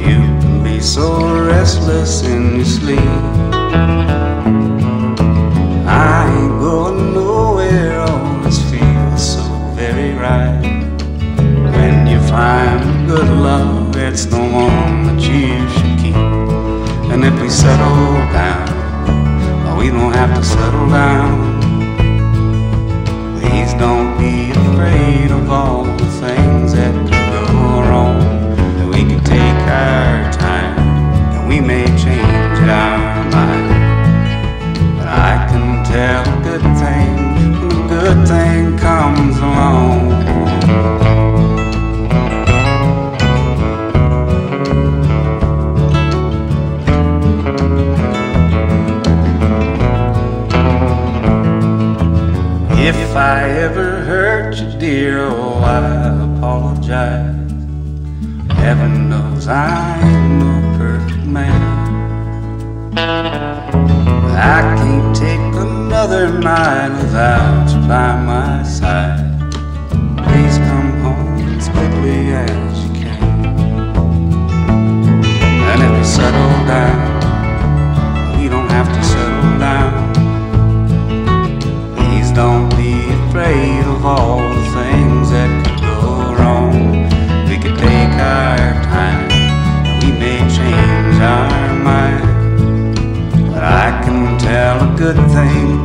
You can be so restless in your sleep. I ain't going nowhere, always feels so very right. When you find good love, it's the one that you should keep. And if we settle down, well, we don't have to settle down. Please don't be afraid of all the things that could go wrong. And we can take our time, and we may change our mind. I can tell a good thing when a good thing comes along. If I ever hurt you, dear, oh, I apologize. Heaven knows I ain't no perfect man. I can't take another night without you by my side. Please come home as quickly as you can. And if we settle down, we don't have to settle down. Please don't be afraid of all the things that could go wrong. We could take our time, and we may change our mind. I can tell a good thing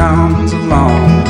comes along.